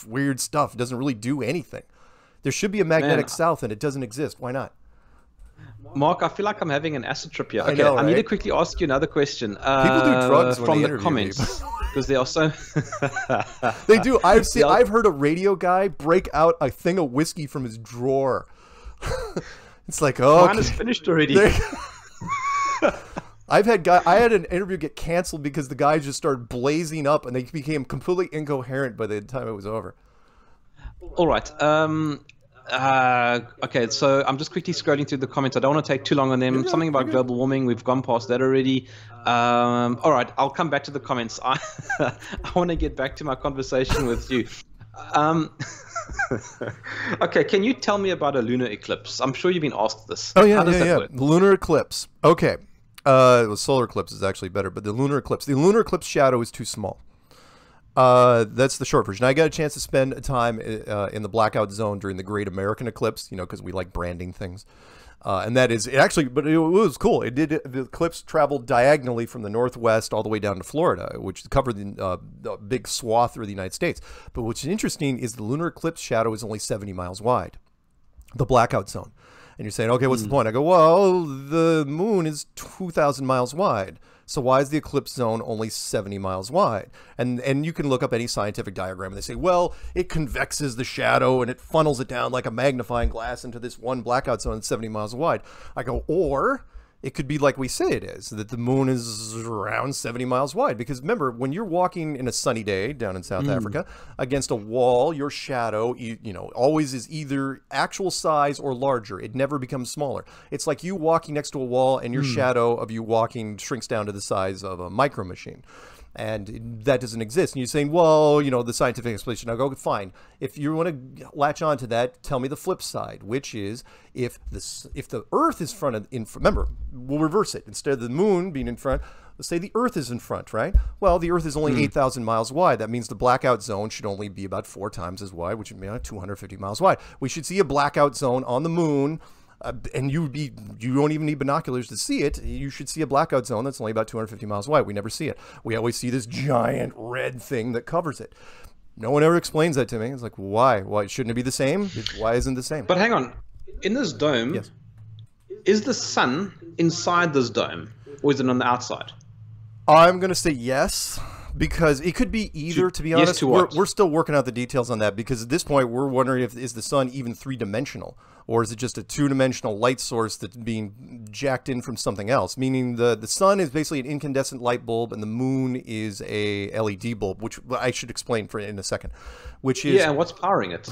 weird stuff. It doesn't really do anything. There should be a magnetic south, and it doesn't exist. Why not? Mark, I feel like I'm having an acid trip here. Okay, I need to quickly ask you another question. People do drugs from the comments because they also they do. I've heard a radio guy break out a thing of whiskey from his drawer. It's like, oh, mine is finished already. I had an interview get canceled because the guy just started blazing up and they became completely incoherent by the time it was over. All right. Okay, so I'm just quickly scrolling through the comments. I don't want to take too long on them. Something about global warming. We've gone past that already. All right, I'll come back to the comments. I want to get back to my conversation with you. Okay, can you tell me about a lunar eclipse? I'm sure you've been asked this. Oh, yeah, How does that work? Lunar eclipse. Okay. Well, solar eclipse is actually better, but the lunar eclipse. The lunar eclipse shadow is too small. That's the short version. I got a chance to spend time in the blackout zone during the Great American Eclipse, you know, because we like branding things. And that is, it was cool. It did, the eclipse traveled diagonally from the northwest all the way down to Florida, which covered the big swath through the United States. But what's interesting is the lunar eclipse shadow is only 70 miles wide, the blackout zone. And you're saying, okay, what's the point? I go, well, the moon is 2,000 miles wide. So why is the eclipse zone only 70 miles wide? And you can look up any scientific diagram and they say, well, it convexes the shadow and it funnels it down like a magnifying glass into this one blackout zone that's 70 miles wide. I go, or it could be like we say it is, that the moon is around 70 miles wide. Because remember, when you're walking in a sunny day down in South Africa against a wall, your shadow, you know, always is either actual size or larger. It never becomes smaller. It's like you walking next to a wall and your shadow of you walking shrinks down to the size of a micro machine. And that doesn't exist. And you're saying, well, you know, the scientific explanation. I go, fine. If you want to latch on to that, tell me the flip side, which is if the Earth is remember, we'll reverse it. Instead of the moon being in front, let's say the Earth is in front, right? Well, the Earth is only 8,000 miles wide. That means the blackout zone should only be about 4 times as wide, which would be 250 miles wide. We should see a blackout zone on the moon. And you don't even need binoculars to see it. You should see a blackout zone that's only about 250 miles wide. We never see it. We always see this giant red thing that covers it. No one ever explains that to me. It's like, why? Why shouldn't it be the same? Why isn't it the same? But hang on. In this dome, is the sun inside this dome or is it on the outside? I'm going to say yes. Because it could be either, to be honest. Yes, we're still working out the details on that because at this point we're wondering if is the sun even 3-dimensional or is it just a 2-dimensional light source that's being jacked in from something else? Meaning the sun is basically an incandescent light bulb and the moon is a LED bulb, which I should explain in a second. Which is what's powering it?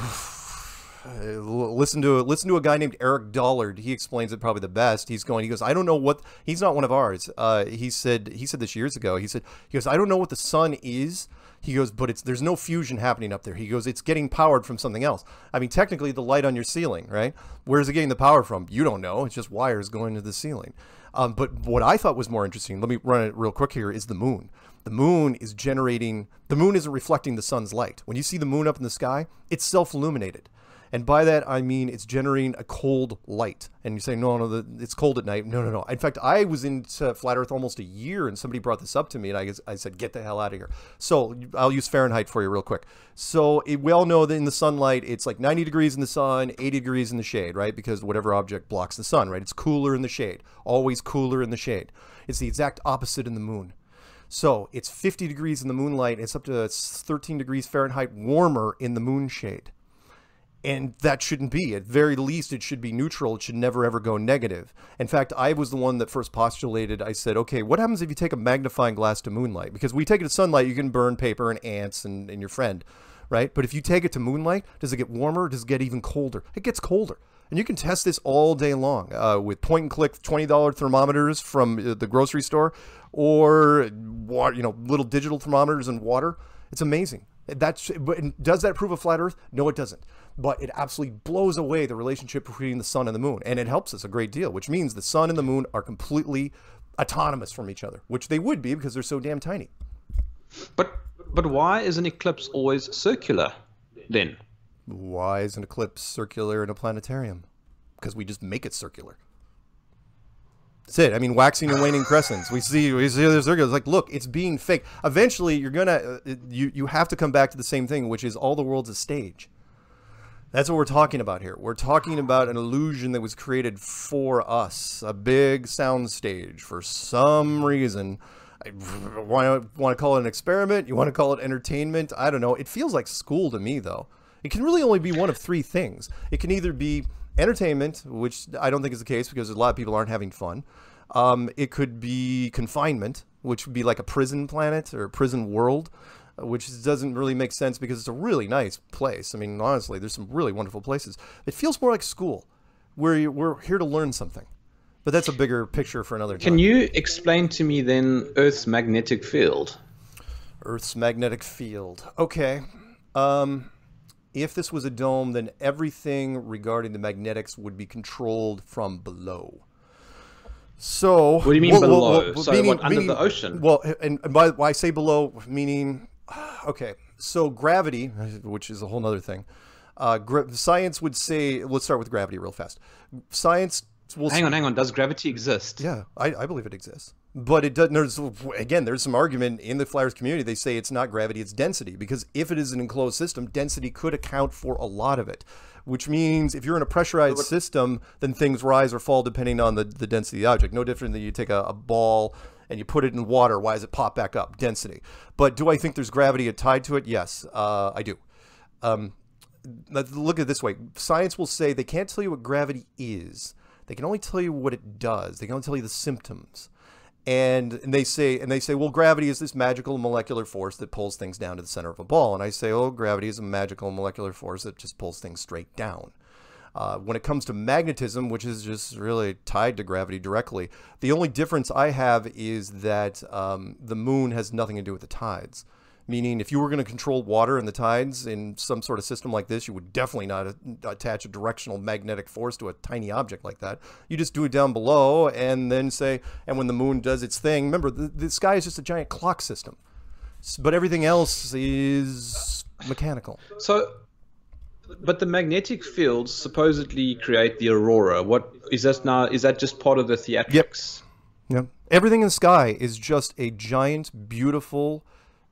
Listen to a guy named Eric Dollard. He explains it probably the best. He goes, I don't know what, he's not one of ours. He said this years ago. He goes, I don't know what the sun is. He goes, but there's no fusion happening up there. He goes, it's getting powered from something else. I mean, technically the light on your ceiling, right? Where is it getting the power from? You don't know. It's just wires going to the ceiling. But what I thought was more interesting, let me run it real quick here, is the moon. The moon is generating, the moon isn't reflecting the sun's light. When you see the moon up in the sky, it's self-illuminated. And by that, I mean it's generating a cold light. And you say, no, it's cold at night. No. In fact, I was in Flat Earth almost a year, and somebody brought this up to me, and I said, get the hell out of here. So I'll use Fahrenheit for you real quick. So we all know that in the sunlight, it's like 90 degrees in the sun, 80 degrees in the shade, right? Because whatever object blocks the sun, right? It's cooler in the shade, always cooler in the shade. It's the exact opposite in the moon. So it's 50 degrees in the moonlight. It's up to 13 degrees Fahrenheit warmer in the moon shade. And that shouldn't be. At very least, it should be neutral. It should never, ever go negative. In fact, I was the one that first postulated. I said, okay, what happens if you take a magnifying glass to moonlight? Because we take it to sunlight, you can burn paper and ants and your friend, right? But if you take it to moonlight, does it get warmer or does it get even colder? It gets colder. And you can test this all day long with point-and-click $20 thermometers from the grocery store or water, you know, little digital thermometers in water. It's amazing. Does that prove a flat Earth? No, it doesn't. But it absolutely blows away the relationship between the sun and the moon. And it helps us a great deal, which means the sun and the moon are completely autonomous from each other, which they would be because they're so damn tiny. But why is an eclipse always circular then? Why is an eclipse circular in a planetarium? Because we just make it circular. That's it. I mean, waxing and waning crescents. We see they're circular. It's like, look, it's being fake. Eventually, you're gonna, you have to come back to the same thing, which is all the world's a stage. That's what we're talking about here. We're talking about an illusion that was created for us, a big sound stage for some reason. You want to call it an experiment? You want to call it entertainment? I don't know. It feels like school to me, though. It can really only be one of three things. It can either be entertainment, which I don't think is the case because a lot of people aren't having fun. It could be confinement, which would be like a prison planet or a prison world, which doesn't really make sense because it's a really nice place. I mean, honestly, there's some really wonderful places. It feels more like school, where we're here to learn something. But that's a bigger picture for another time. Can you explain to me then Earth's magnetic field? Earth's magnetic field. Okay. If this was a dome, then everything regarding the magnetics would be controlled from below. So, what do you mean below? So meaning, what, under the ocean? Well, and by why I say below, meaning, okay, so gravity, which is a whole other thing. Science would say, let's start with gravity real fast. Science will say, hang on. Does gravity exist? Yeah, I believe it exists. But it doesn't, there's some argument in the flat Earth community. They say it's not gravity, it's density. Because if it is an enclosed system, density could account for a lot of it. Which means if you're in a pressurized system, then things rise or fall depending on the density of the object. No different than you take a ball and you put it in water. Why does it pop back up? Density. But do I think there's gravity tied to it? Yes, I do. Let's look at it this way. Science will say they can't tell you what gravity is. They can only tell you what it does. They can only tell you the symptoms. And they say, well, gravity is this magical molecular force that pulls things down to the center of a ball. And I say, oh, gravity is a magical molecular force that just pulls things straight down. When it comes to magnetism, which is just really tied to gravity directly, the only difference I have is that the moon has nothing to do with the tides. Meaning, if you were going to control water and the tides in some sort of system like this, you would definitely not attach a directional magnetic force to a tiny object like that. You just do it down below and then say, and when the moon does its thing, remember, the sky is just a giant clock system. But everything else is mechanical. So, but the magnetic fields supposedly create the aurora. What is that now? Is that just part of the theatrics? Yep. Everything in the sky is just a giant, beautiful,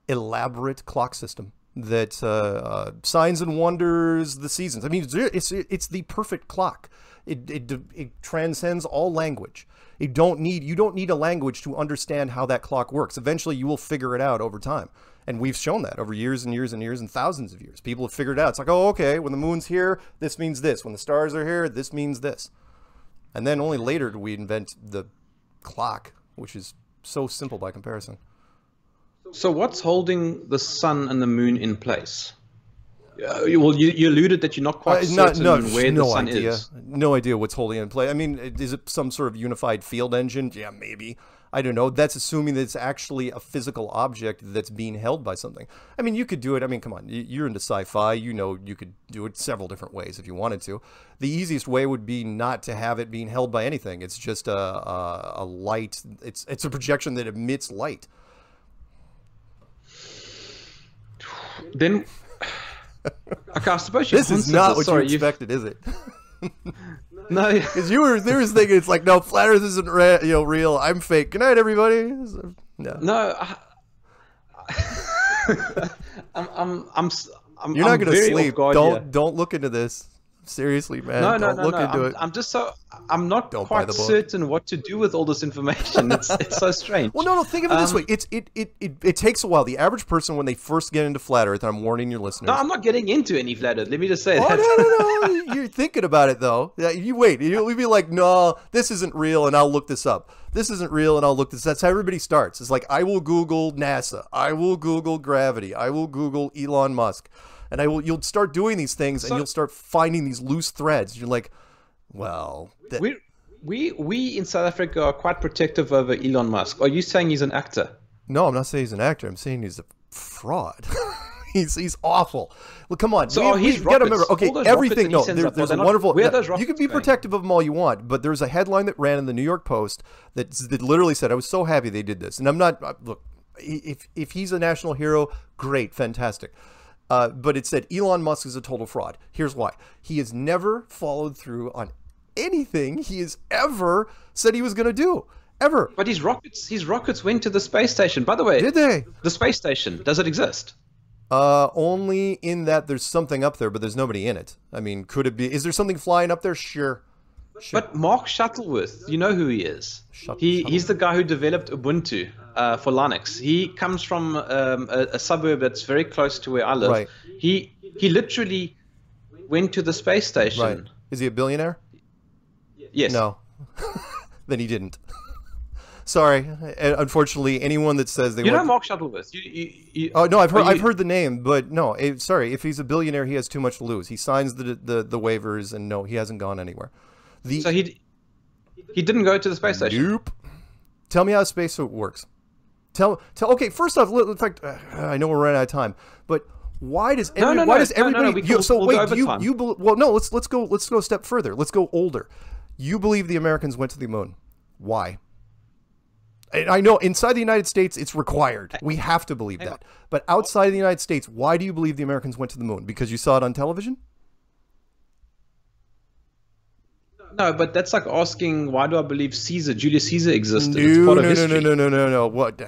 elaborate clock system that signs and wonders the seasons. I mean, it's the perfect clock. It transcends all language. You don't need a language to understand how that clock works. Eventually, you will figure it out over time. And we've shown that over years and years and years and thousands of years. People have figured it out. It's like, oh, okay, when the moon's here, this means this. When the stars are here, this means this. And then only later do we invent the clock, which is so simple by comparison. So what's holding the sun and the moon in place? Well, you alluded that you're not quite certain where the sun is. No idea what's holding it in place. I mean, is it some sort of unified field engine? Yeah, maybe. I don't know. That's assuming that it's actually a physical object that's being held by something. I mean, you could do it. I mean, come on. You're into sci-fi. You know you could do it several different ways if you wanted to. The easiest way would be not to have it being held by anything. It's just a light. It's a projection that emits light. Then, okay, I suppose this is not what you expected, is it? No, because you were thinking it's like, no, flat Earth isn't real. I'm fake. Good night, everybody. No, no, I'm. You're not going to sleep. Don't look into this. Seriously, man. No, don't look into it. I'm not quite certain what to do with all this information. It's so strange. Well, no, think of it this way. It takes a while. The average person, when they first get into flat Earth, and I'm warning your listeners. No, I'm not getting into any flat Earth. Let me just say that. No. You're thinking about it, though. You wait. You'll be like, no, this isn't real, and I'll look this up. This isn't real, and I'll look this. That's how everybody starts. It's like, I will Google NASA. I will Google gravity. I will Google Elon Musk. And you'll start doing these things, and you'll start finding these loose threads. You're like, well, we in South Africa are quite protective over Elon Musk. Are you saying he's an actor? No, I'm not saying he's an actor. I'm saying he's a fraud. He's awful. Well, come on. So he's rockets. Okay, everything. No, there's a wonderful. You can be protective of them all you want, but there's a headline that ran in the New York Post that literally said, "I was so happy they did this." And I'm not. Look, if he's a national hero, great, fantastic. But it said Elon Musk is a total fraud. Here's why: he has never followed through on anything he has ever said he was going to do. Ever. But his rockets went to the space station. By the way, did they? The space station, does it exist? Only in that there's something up there, but there's nobody in it. I mean, could it be? Is there something flying up there? Sure. But Mark Shuttleworth, you know who he is. He's the guy who developed Ubuntu for Linux. He comes from a suburb that's very close to where I live. Right. He literally went to the space station. Right. Is he a billionaire? Yes. No. Then he didn't. Sorry, unfortunately, anyone that says they you know Mark Shuttleworth. Oh no, I've heard the name, but no. Sorry, if he's a billionaire, he has too much to lose. He signs the waivers, and no, he hasn't gone anywhere. So he didn't go to the space station. Nope. Tell me how space works. Okay, first off, in fact, I know we're running out of time, but why does let's go a step further. Let's go older. You believe the Americans went to the moon? Why? I know inside the United States, it's required. We have to believe that. But outside of the United States, why do you believe the Americans went to the moon? Because you saw it on television? No, but that's like asking, why do I believe Julius Caesar existed? It's part of history. No. What?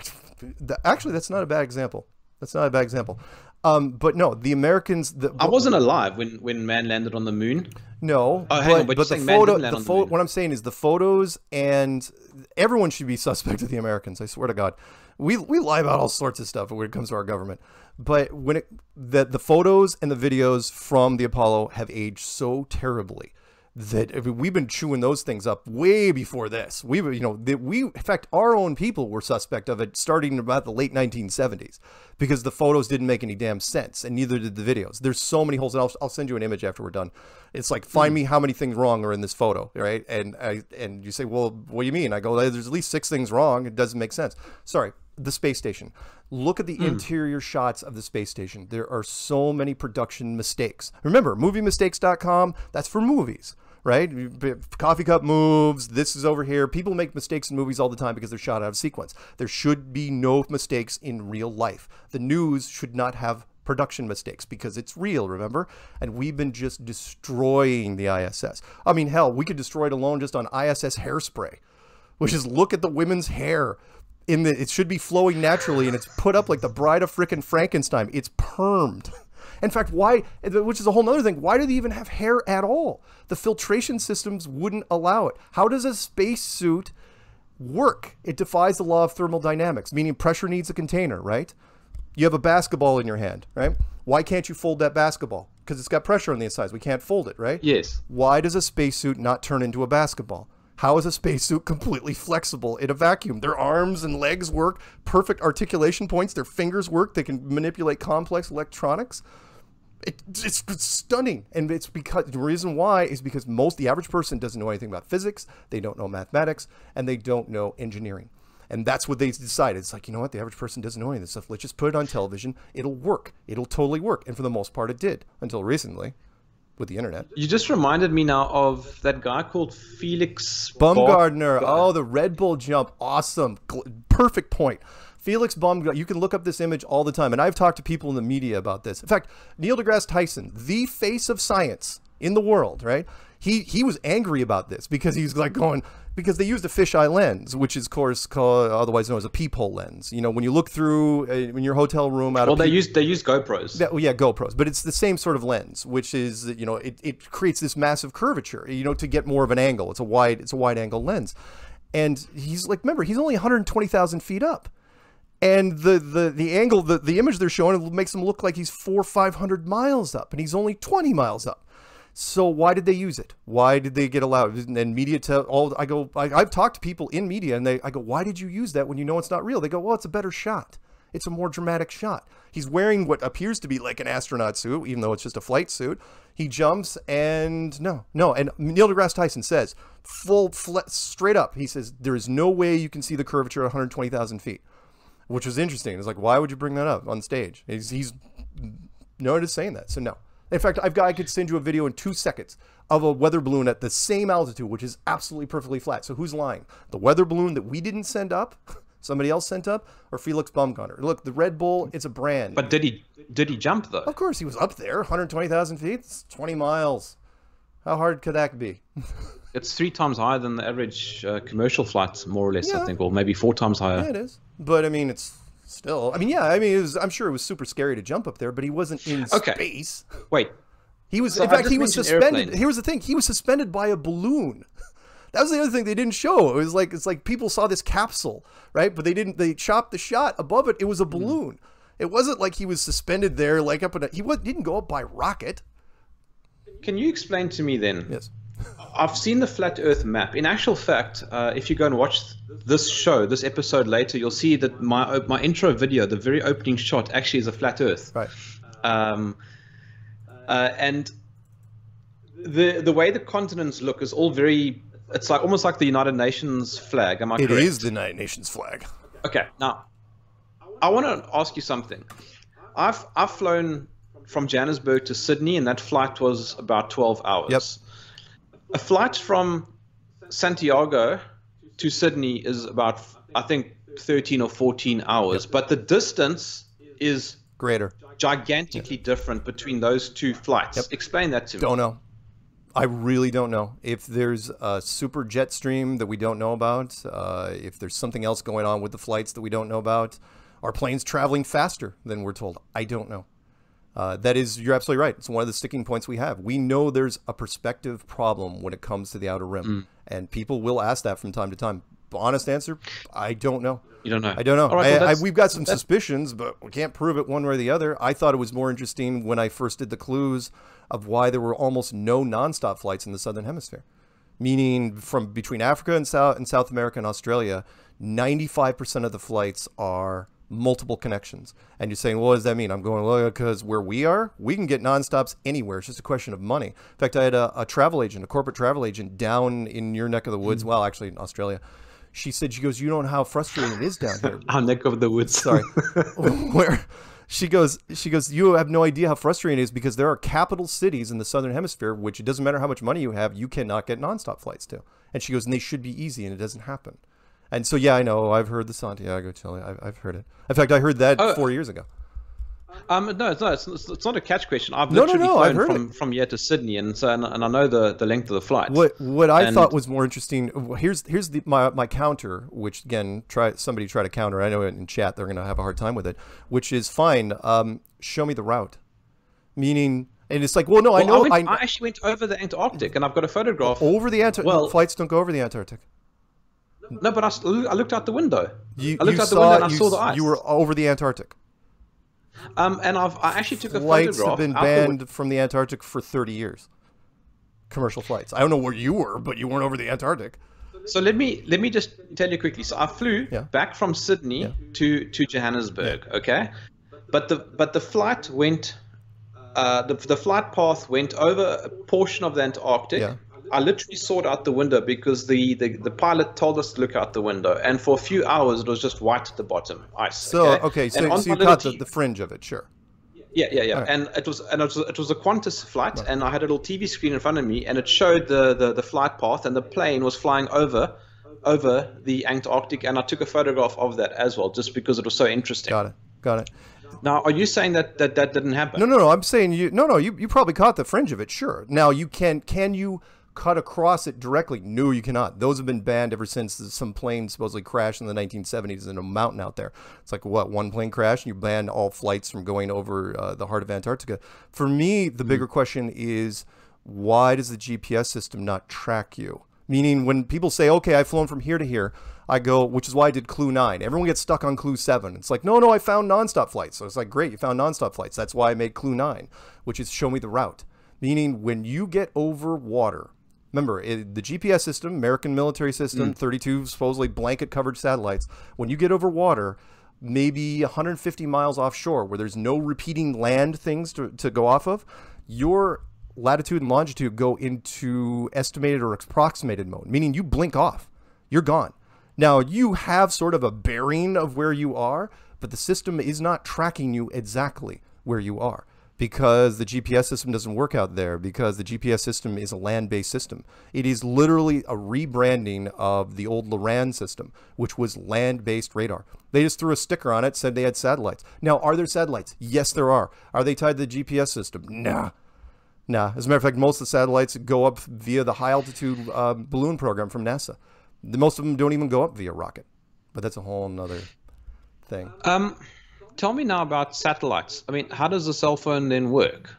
Actually, that's not a bad example. That's not a bad example. But no, the Americans... I wasn't alive when man landed on the moon. No, what I'm saying is the photos, and everyone should be suspect of the Americans. I swear to God, we lie about all sorts of stuff when it comes to our government. But when the photos and the videos from the Apollo have aged so terribly that we've been chewing those things up way before this. In fact, our own people were suspect of it starting about the late 1970s because the photos didn't make any damn sense, and neither did the videos. There's so many holes, and I'll send you an image after we're done. It's like, find me how many things wrong are in this photo, right? And you say, well, what do you mean? I go, there's at least 6 things wrong. It doesn't make sense. Sorry. The space station. Look at the interior shots of the space station. There are so many production mistakes. Remember, moviemistakes.com, that's for movies. Right? Coffee cup moves. This is over here. People make mistakes in movies all the time because they're shot out of sequence. There should be no mistakes in real life. The news should not have production mistakes because it's real, remember? And we've been just destroying the ISS. I mean, hell, we could destroy it alone just on ISS hairspray, which is look at the women's hair. It should be flowing naturally, and it's put up like the bride of frickin' Frankenstein. It's permed. In fact, which is a whole nother thing, why do they even have hair at all? The filtration systems wouldn't allow it. How does a spacesuit work? It defies the law of thermodynamics, meaning pressure needs a container, right? You have a basketball in your hand, right? Why can't you fold that basketball? Because it's got pressure on the insides. We can't fold it, right? Yes. Why does a spacesuit not turn into a basketball? How is a spacesuit completely flexible in a vacuum? Their arms and legs work, perfect articulation points, their fingers work, they can manipulate complex electronics. It's stunning, and it's because the reason why is because the average person doesn't know anything about physics, they don't know mathematics, and they don't know engineering. And that's what they decided. It's like, you know what? The average person doesn't know any of this stuff. Let's just put it on television. It'll work. It'll totally work. And for the most part, it did until recently. With the internet. You just reminded me now of that guy called Felix Baumgartner. Oh, the Red Bull jump. Awesome. Perfect point. Felix Baumgartner. You can look up this image all the time. And I've talked to people in the media about this. In fact, Neil deGrasse Tyson, the face of science in the world, right? He was angry about this because he's like going, because they used a fisheye lens, which is, of course, otherwise known as a peephole lens. You know, when you look through in your hotel room out of they use GoPros. Yeah, well, yeah, GoPros, but it's the same sort of lens, which is, you know, it creates this massive curvature, you know, to get more of an angle. It's a wide angle lens, and he's like, remember, he's only 120,000 feet up, and the angle, the image they're showing makes him look like he's 400 or 500 miles up, and he's only 20 miles up. So why did they use it? Why did they get allowed? And media I've talked to people in media, and I go, why did you use that when you know it's not real? They go, well, it's a better shot. It's a more dramatic shot. He's wearing what appears to be like an astronaut suit, even though it's just a flight suit. He jumps, and and Neil deGrasse Tyson says, straight up, he says, there is no way you can see the curvature at 120,000 feet, which was interesting. It's like, why would you bring that up on stage? He's known as saying that, so no. In fact, I could send you a video in 2 seconds of a weather balloon at the same altitude, which is absolutely perfectly flat. So who's lying? The weather balloon that we didn't send up, somebody else sent up, or Felix Baumgartner? Look, the Red Bull, it's a brand. But did he jump though? Of course, he was up there, 120,000 feet, it's 20 miles. How hard could that be? It's 3 times higher than the average commercial flight, more or less, yeah. I think, or maybe 4 times higher. Yeah, it is. But I mean, it's still, I mean, yeah, I mean, it was, I'm sure it was super scary to jump up there, but he wasn't in space. Wait. He was, so in fact, he was suspended. Airplane. Here's the thing. He was suspended by a balloon. That was the other thing they didn't show. It was like, it's like people saw this capsule, right? But they didn't, they chopped the shot above it. It was a balloon. It wasn't like he was suspended there, like up in a, didn't go up by rocket. Can you explain to me then? Yes. I've seen the Flat Earth map. In actual fact, if you go and watch this show, this episode later, you'll see that my intro video, the very opening shot, actually is a Flat Earth. Right. And the way the continents look is all very, it's like almost like the United Nations flag. Am I correct? It is the United Nations flag. Okay. Now, I want to ask you something. I've flown from Johannesburg to Sydney, and that flight was about 12 hours. Yep. A flight from Santiago to Sydney is about, I think, 13 or 14 hours. Yep. But the distance is greater, gigantically different between those two flights. Yep. Explain that to me. Don't know. I really don't know. If there's a super jet stream that we don't know about, if there's something else going on with the flights that we don't know about, are planes traveling faster than we're told? I don't know. That is, you're absolutely right. It's one of the sticking points we have. We know there's a perspective problem when it comes to the outer rim, and people will ask that from time to time. Honest answer, I don't know. You don't know. I don't know. All right, well, we've got some suspicions, but we can't prove it one way or the other. I thought it was more interesting when I first did the clues of why there were almost no nonstop flights in the Southern Hemisphere, meaning from between Africa and South America and Australia, 95% of the flights are multiple connections. And you're saying, well, what does that mean? I'm going, well, because where we are, we can get nonstops anywhere. It's just a question of money. In fact, I had a travel agent, a corporate travel agent down in your neck of the woods. Well, actually in Australia. She said, she goes, you don't know how frustrating it is down here. Our neck of the woods. Sorry. Where she goes, you have no idea how frustrating it is because there are capital cities in the Southern Hemisphere, which it doesn't matter how much money you have, you cannot get nonstop flights to. And she goes, and they should be easy, and it doesn't happen. And so, yeah, I know. I've heard the Santiago, Chile. I've heard it. In fact, I heard that 4 years ago. No, it's not a catch question. I've literally flown from here to Sydney, and so and I know the length of the flight. What I thought was more interesting. Here's my counter, which again, somebody try to counter. I know in chat they're going to have a hard time with it. Which is fine. Show me the route. Meaning. And it's like, well, no, I actually went over the Antarctic, and I've got a photograph. Over the Antarctic. Well, flights don't go over the Antarctic. No, but I looked out the window. I looked out the window and I saw the ice. You were over the Antarctic. And I actually took a photograph. Flights have been banned from the Antarctic for 30 years. Commercial flights. I don't know where you were, but you weren't over the Antarctic. So let me just tell you quickly. So I flew back from Sydney to Johannesburg. Yeah. Okay, but the flight went, the flight path went over a portion of the Antarctic. Yeah. I literally saw it out the window because the pilot told us to look out the window, and for a few hours it was just white at the bottom, ice. So so you caught the fringe of it, sure. Yeah. Right. And it was a Qantas flight, right. And I had a little TV screen in front of me, and it showed the flight path, and the plane was flying over the Antarctic, and I took a photograph of that as well, just because it was so interesting. Got it. Now, are you saying that didn't happen? No. I'm saying you probably caught the fringe of it, sure. Now you can you cut across it directly? No, you cannot. Those have been banned ever since some plane supposedly crashed in the 1970s in a mountain out there. It's like, what, one plane crash and you ban all flights from going over the heart of Antarctica? For me, the bigger question is, why does the GPS system not track you? Meaning, when people say, okay, I've flown from here to here, I go, which is why I did clue 9. Everyone gets stuck on clue 7. It's like, no, I found nonstop flights. So it's like, great, you found nonstop flights. That's why I made clue 9, which is show me the route. Meaning, when you get over water, remember, the GPS system, American military system, 32 supposedly blanket covered satellites. When you get over water, maybe 150 miles offshore where there's no repeating land things to go off of, your latitude and longitude go into estimated or approximated mode, meaning you blink off, you're gone. Now, you have sort of a bearing of where you are, but the system is not tracking you exactly where you are, because the GPS system doesn't work out there, because the GPS system is a land-based system. It is literally a rebranding of the old LORAN system, which was land-based radar. They just threw a sticker on it, said they had satellites. Now, are there satellites? Yes, there are. Are they tied to the GPS system? Nah. Nah. As a matter of fact, most of the satellites go up via the high-altitude balloon program from NASA. Most of them don't even go up via rocket, but that's a whole nother thing. Tell me now about satellites. I mean, how does a cell phone then work?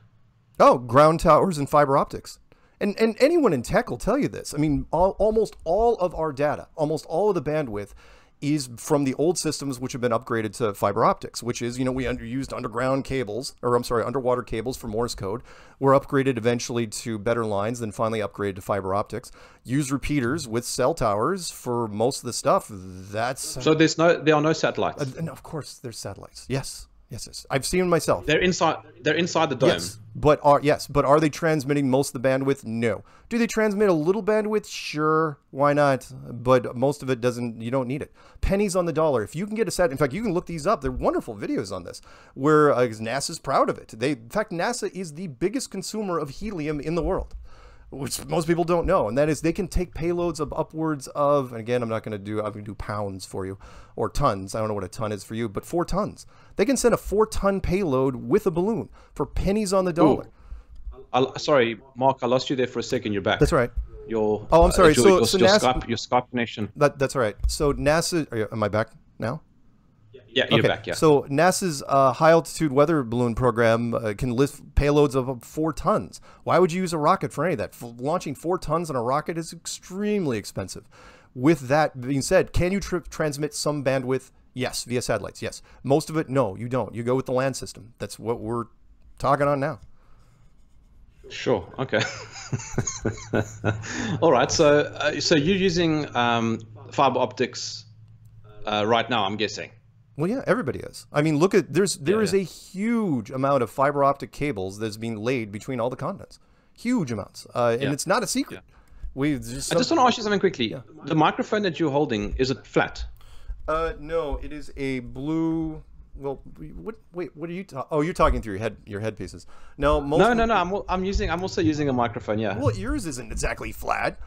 Oh, ground towers and fiber optics. And anyone in tech will tell you this. I mean, almost all of our data, almost all of the bandwidth is from the old systems which have been upgraded to fiber optics, which is, you know, we used underground cables, or I'm sorry, underwater cables for Morse code. We're upgraded eventually to better lines, then finally upgraded to fiber optics. Use repeaters with cell towers for most of the stuff. That's... So there's no, there are no satellites? No, of course there's satellites. Yes. Yes, yes. I've seen them myself. They're inside the dome. Yes, but are they transmitting most of the bandwidth? No. Do they transmit a little bandwidth? Sure. Why not? But most of it doesn't, you don't need it. Pennies on the dollar. If you can get a set, in fact, you can look these up. They're wonderful videos on this where NASA's proud of it. In fact, NASA is the biggest consumer of helium in the world, which most people don't know, and that is they can take payloads of upwards of, and again, I'm going to do pounds for you, or tons. I don't know what a ton is for you, but 4 tons. They can send a 4-ton payload with a balloon for pennies on the dollar. Sorry, Mark, I lost you there for a second. You're back. That's right. Your, oh, I'm sorry. Your Skype connection. That's all right. So NASA, am I back now? Yeah, you're okay. Back, yeah. So NASA's high-altitude weather balloon program can lift payloads of 4 tons. Why would you use a rocket for any of that? Launching 4 tons on a rocket is extremely expensive. With that being said, can you transmit some bandwidth? Yes, via satellites, yes. Most of it, no, you don't. You go with the land system. That's what we're talking on now. Sure, okay. All right, so, you're using fiber optics right now, I'm guessing. Well, yeah, everybody is. I mean, look at, there is a huge amount of fiber optic cables that's being laid between all the continents. Huge amounts. And it's not a secret. Yeah. I just want to ask you something quickly. Yeah. The microphone that you're holding, is it flat? No, it is a blue, well, what are you talking? Oh, you're talking through your headpieces. No, no. I'm also using a microphone, yeah. Well, yours isn't exactly flat.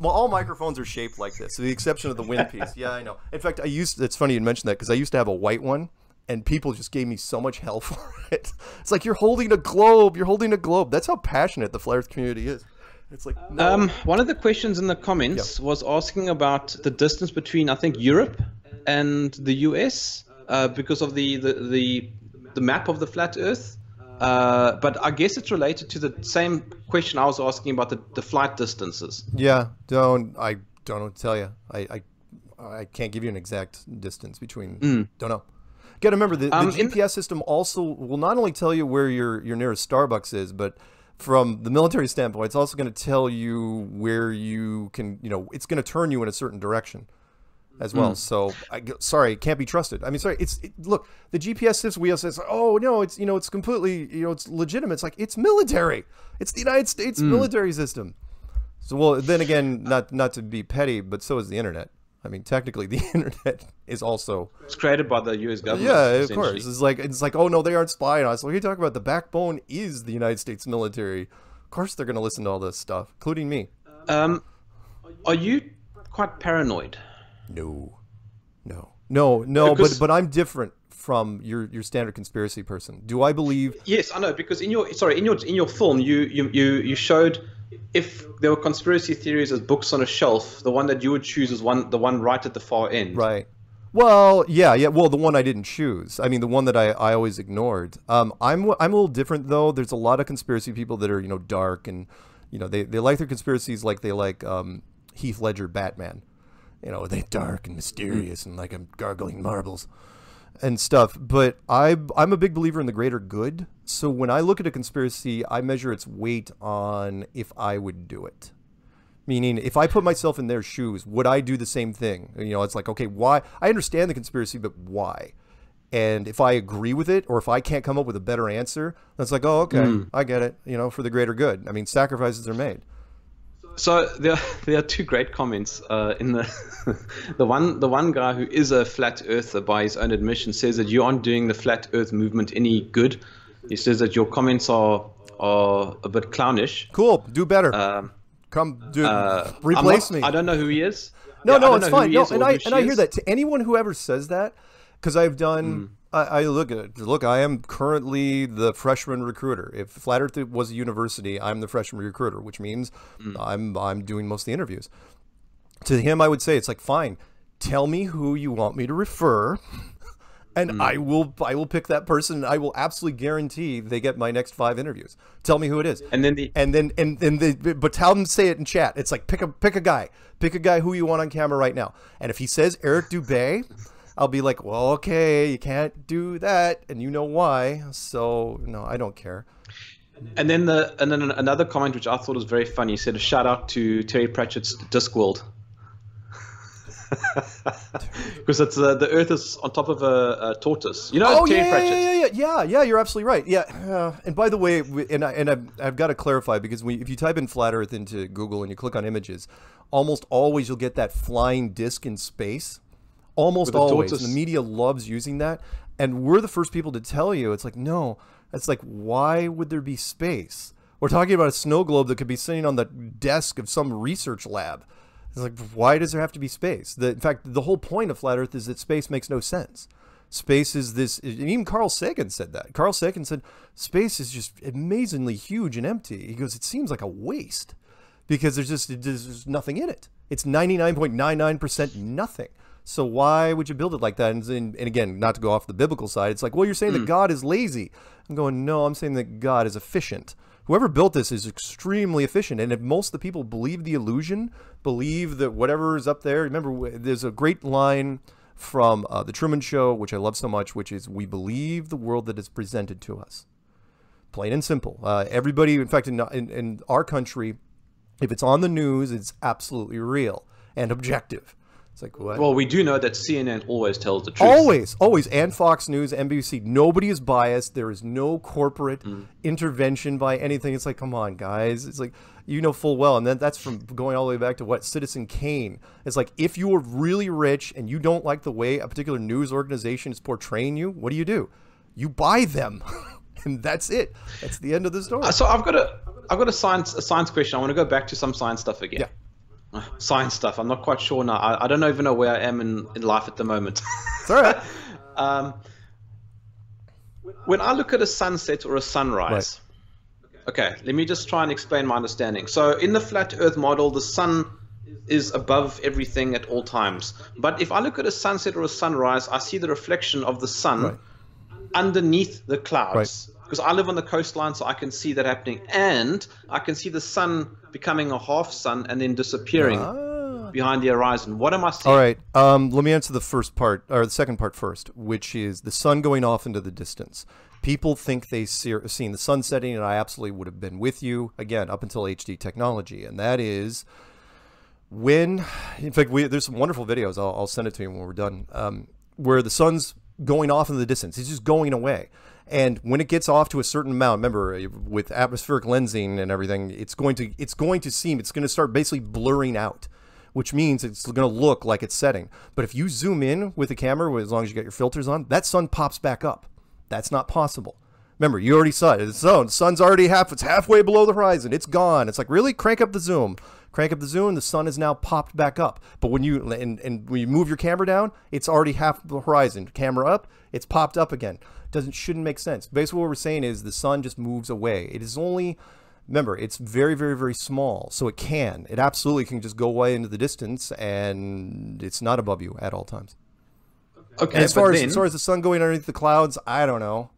All microphones are shaped like this, with the exception of the wind piece. Yeah, I know. In fact, it's funny you mentioned that because I used to have a white one, and people just gave me so much hell for it. It's like, you're holding a globe. You're holding a globe. That's how passionate the Flat Earth community is. It's like, no. One of the questions in the comments was asking about the distance between, I think, Europe and the US because of the map of the Flat Earth. But I guess it's related to the same question I was asking about the flight distances. Yeah, I don't know what to tell you. I can't give you an exact distance between. Don't know. You gotta remember the GPS system also will not only tell you where your nearest Starbucks is, but from the military standpoint, it's also going to tell you where you can. You know, it's going to turn you in a certain direction as well. So sorry, can't be trusted. I mean, sorry, look, the GPS system we all says, oh no, it's completely, it's legitimate. It's like, it's military. It's the United States military system. So, well, then again, not to be petty, but so is the internet. I mean, technically the internet is also, it's created by the US government. Yeah, of course. It's like, oh no, they aren't spying on us. Well, you talk about the backbone is the United States military. Of course they're going to listen to all this stuff, including me. Are you quite paranoid? No, but I'm different from your standard conspiracy person. Do I believe? Yes, I know, because in your film you showed, if there were conspiracy theories as books on a shelf, the one that you would choose is the one right at the far end. Right. Well, yeah. Well, the one I didn't choose. I mean, the one that I always ignored. I'm a little different though. There's a lot of conspiracy people that are, dark, and they like their conspiracies like they like Heath Ledger Batman. They're dark and mysterious and like I'm gargling marbles and stuff. But I'm a big believer in the greater good. So when I look at a conspiracy, I measure its weight on if I would do it. Meaning, if I put myself in their shoes, would I do the same thing? You know, it's like, okay, why? I understand the conspiracy, but why? And if I agree with it, or if I can't come up with a better answer, that's like, oh, okay, I get it, you know, for the greater good. I mean, sacrifices are made. So there are two great comments in the the one guy who is a flat earther by his own admission says that you aren't doing the flat earth movement any good. He says that your comments are a bit clownish. Cool, do better. Come, dude, replace me. I don't know who he is. No, yeah, no, it's fine. No, and I hear that. To anyone who ever says that, because I've done. I look at it. Look, I am currently the freshman recruiter. If Flat Earth was a university, I'm the freshman recruiter, which means I'm doing most of the interviews. To him, I would say it's like, fine, tell me who you want me to refer, and I will pick that person. And I will absolutely guarantee they get my next 5 interviews. Tell me who it is, and then but tell them, say it in chat. It's like pick a guy who you want on camera right now, and if he says Eric Dubé. I'll be like, well, okay, you can't do that, and you know why. So no, I don't care. And then another comment which I thought was very funny. He said a shout out to Terry Pratchett's Discworld, because it's the Earth is on top of a tortoise. You know, oh, Terry Pratchett. Yeah. You're absolutely right. Yeah. And by the way, I've got to clarify, because if you type in flat Earth into Google and you click on images, almost always you'll get that flying disc in space. Almost always, and the media loves using that, and we're the first people to tell you it's like, no, it's like, why would there be space? We're talking about a snow globe that could be sitting on the desk of some research lab. It's like, why does there have to be space? In fact, the whole point of Flat Earth is that space makes no sense. Space is this, and even Carl Sagan said that. Carl Sagan said space is just amazingly huge and empty. He goes, it seems like a waste because there's nothing in it. It's 99.99% nothing. So why would you build it like that? And again, not to go off the biblical side, it's like, well, you're saying that God is lazy. I'm going, no, I'm saying that God is efficient. Whoever built this is extremely efficient. And if most of the people believe the illusion, believe that whatever is up there, remember, there's a great line from the Truman Show, which I love so much, which is, we believe the world that is presented to us. Plain and simple. Everybody, in fact, in our country, if it's on the news, it's absolutely real and objective. It's like, what? Well, we do know that CNN always tells the truth. Always, always. And Fox News, NBC. Nobody is biased. There is no corporate intervention by anything. It's like, come on, guys. It's like, you know full well. And then that's from going all the way back to what? Citizen Kane. It's like, if you are really rich and you don't like the way a particular news organization is portraying you, what do? You buy them. And that's it. That's the end of the story. So I've got a science question. I want to go back to some science stuff again. Yeah. Science stuff. I'm not quite sure now. I don't even know where I am in life at the moment. It's all right. When I look at a sunset or a sunrise, right. Okay, let me just try and explain my understanding. So in the flat earth model, the sun is above everything at all times. But if I look at a sunset or a sunrise, I see the reflection of the sun underneath the clouds. Right. Because I live on the coastline, so I can see that happening. And I can see the sun becoming a half sun and then disappearing behind the horizon. What am I seeing? All right. Let me answer the first part, or the second part first, which is the sun going off into the distance. People think they've seen the sun setting, and I absolutely would have been with you, again, up until HD technology. And that is when, in fact, there's some wonderful videos. I'll send it to you when we're done, where the sun's going off into the distance. It's just going away. And when it gets off to a certain amount, remember, with atmospheric lensing and everything, it's going to start basically blurring out, which means it's going to look like it's setting. But if you zoom in with the camera, as long as you got your filters on, that sun pops back up. That's not possible. Remember, you already saw it. The sun's already it's halfway below the horizon. It's gone. It's like, really? Crank up the zoom. Crank up the zoom. The sun is now popped back up. But when you when you move your camera down, it's already half the horizon. Camera up, it's popped up again. Shouldn't make sense. Basically, what we're saying is the sun just moves away. It is only, remember, it's very, very, very small. So it absolutely can just go away into the distance, and it's not above you at all times. Okay. And as far as the sun going underneath the clouds, I don't know.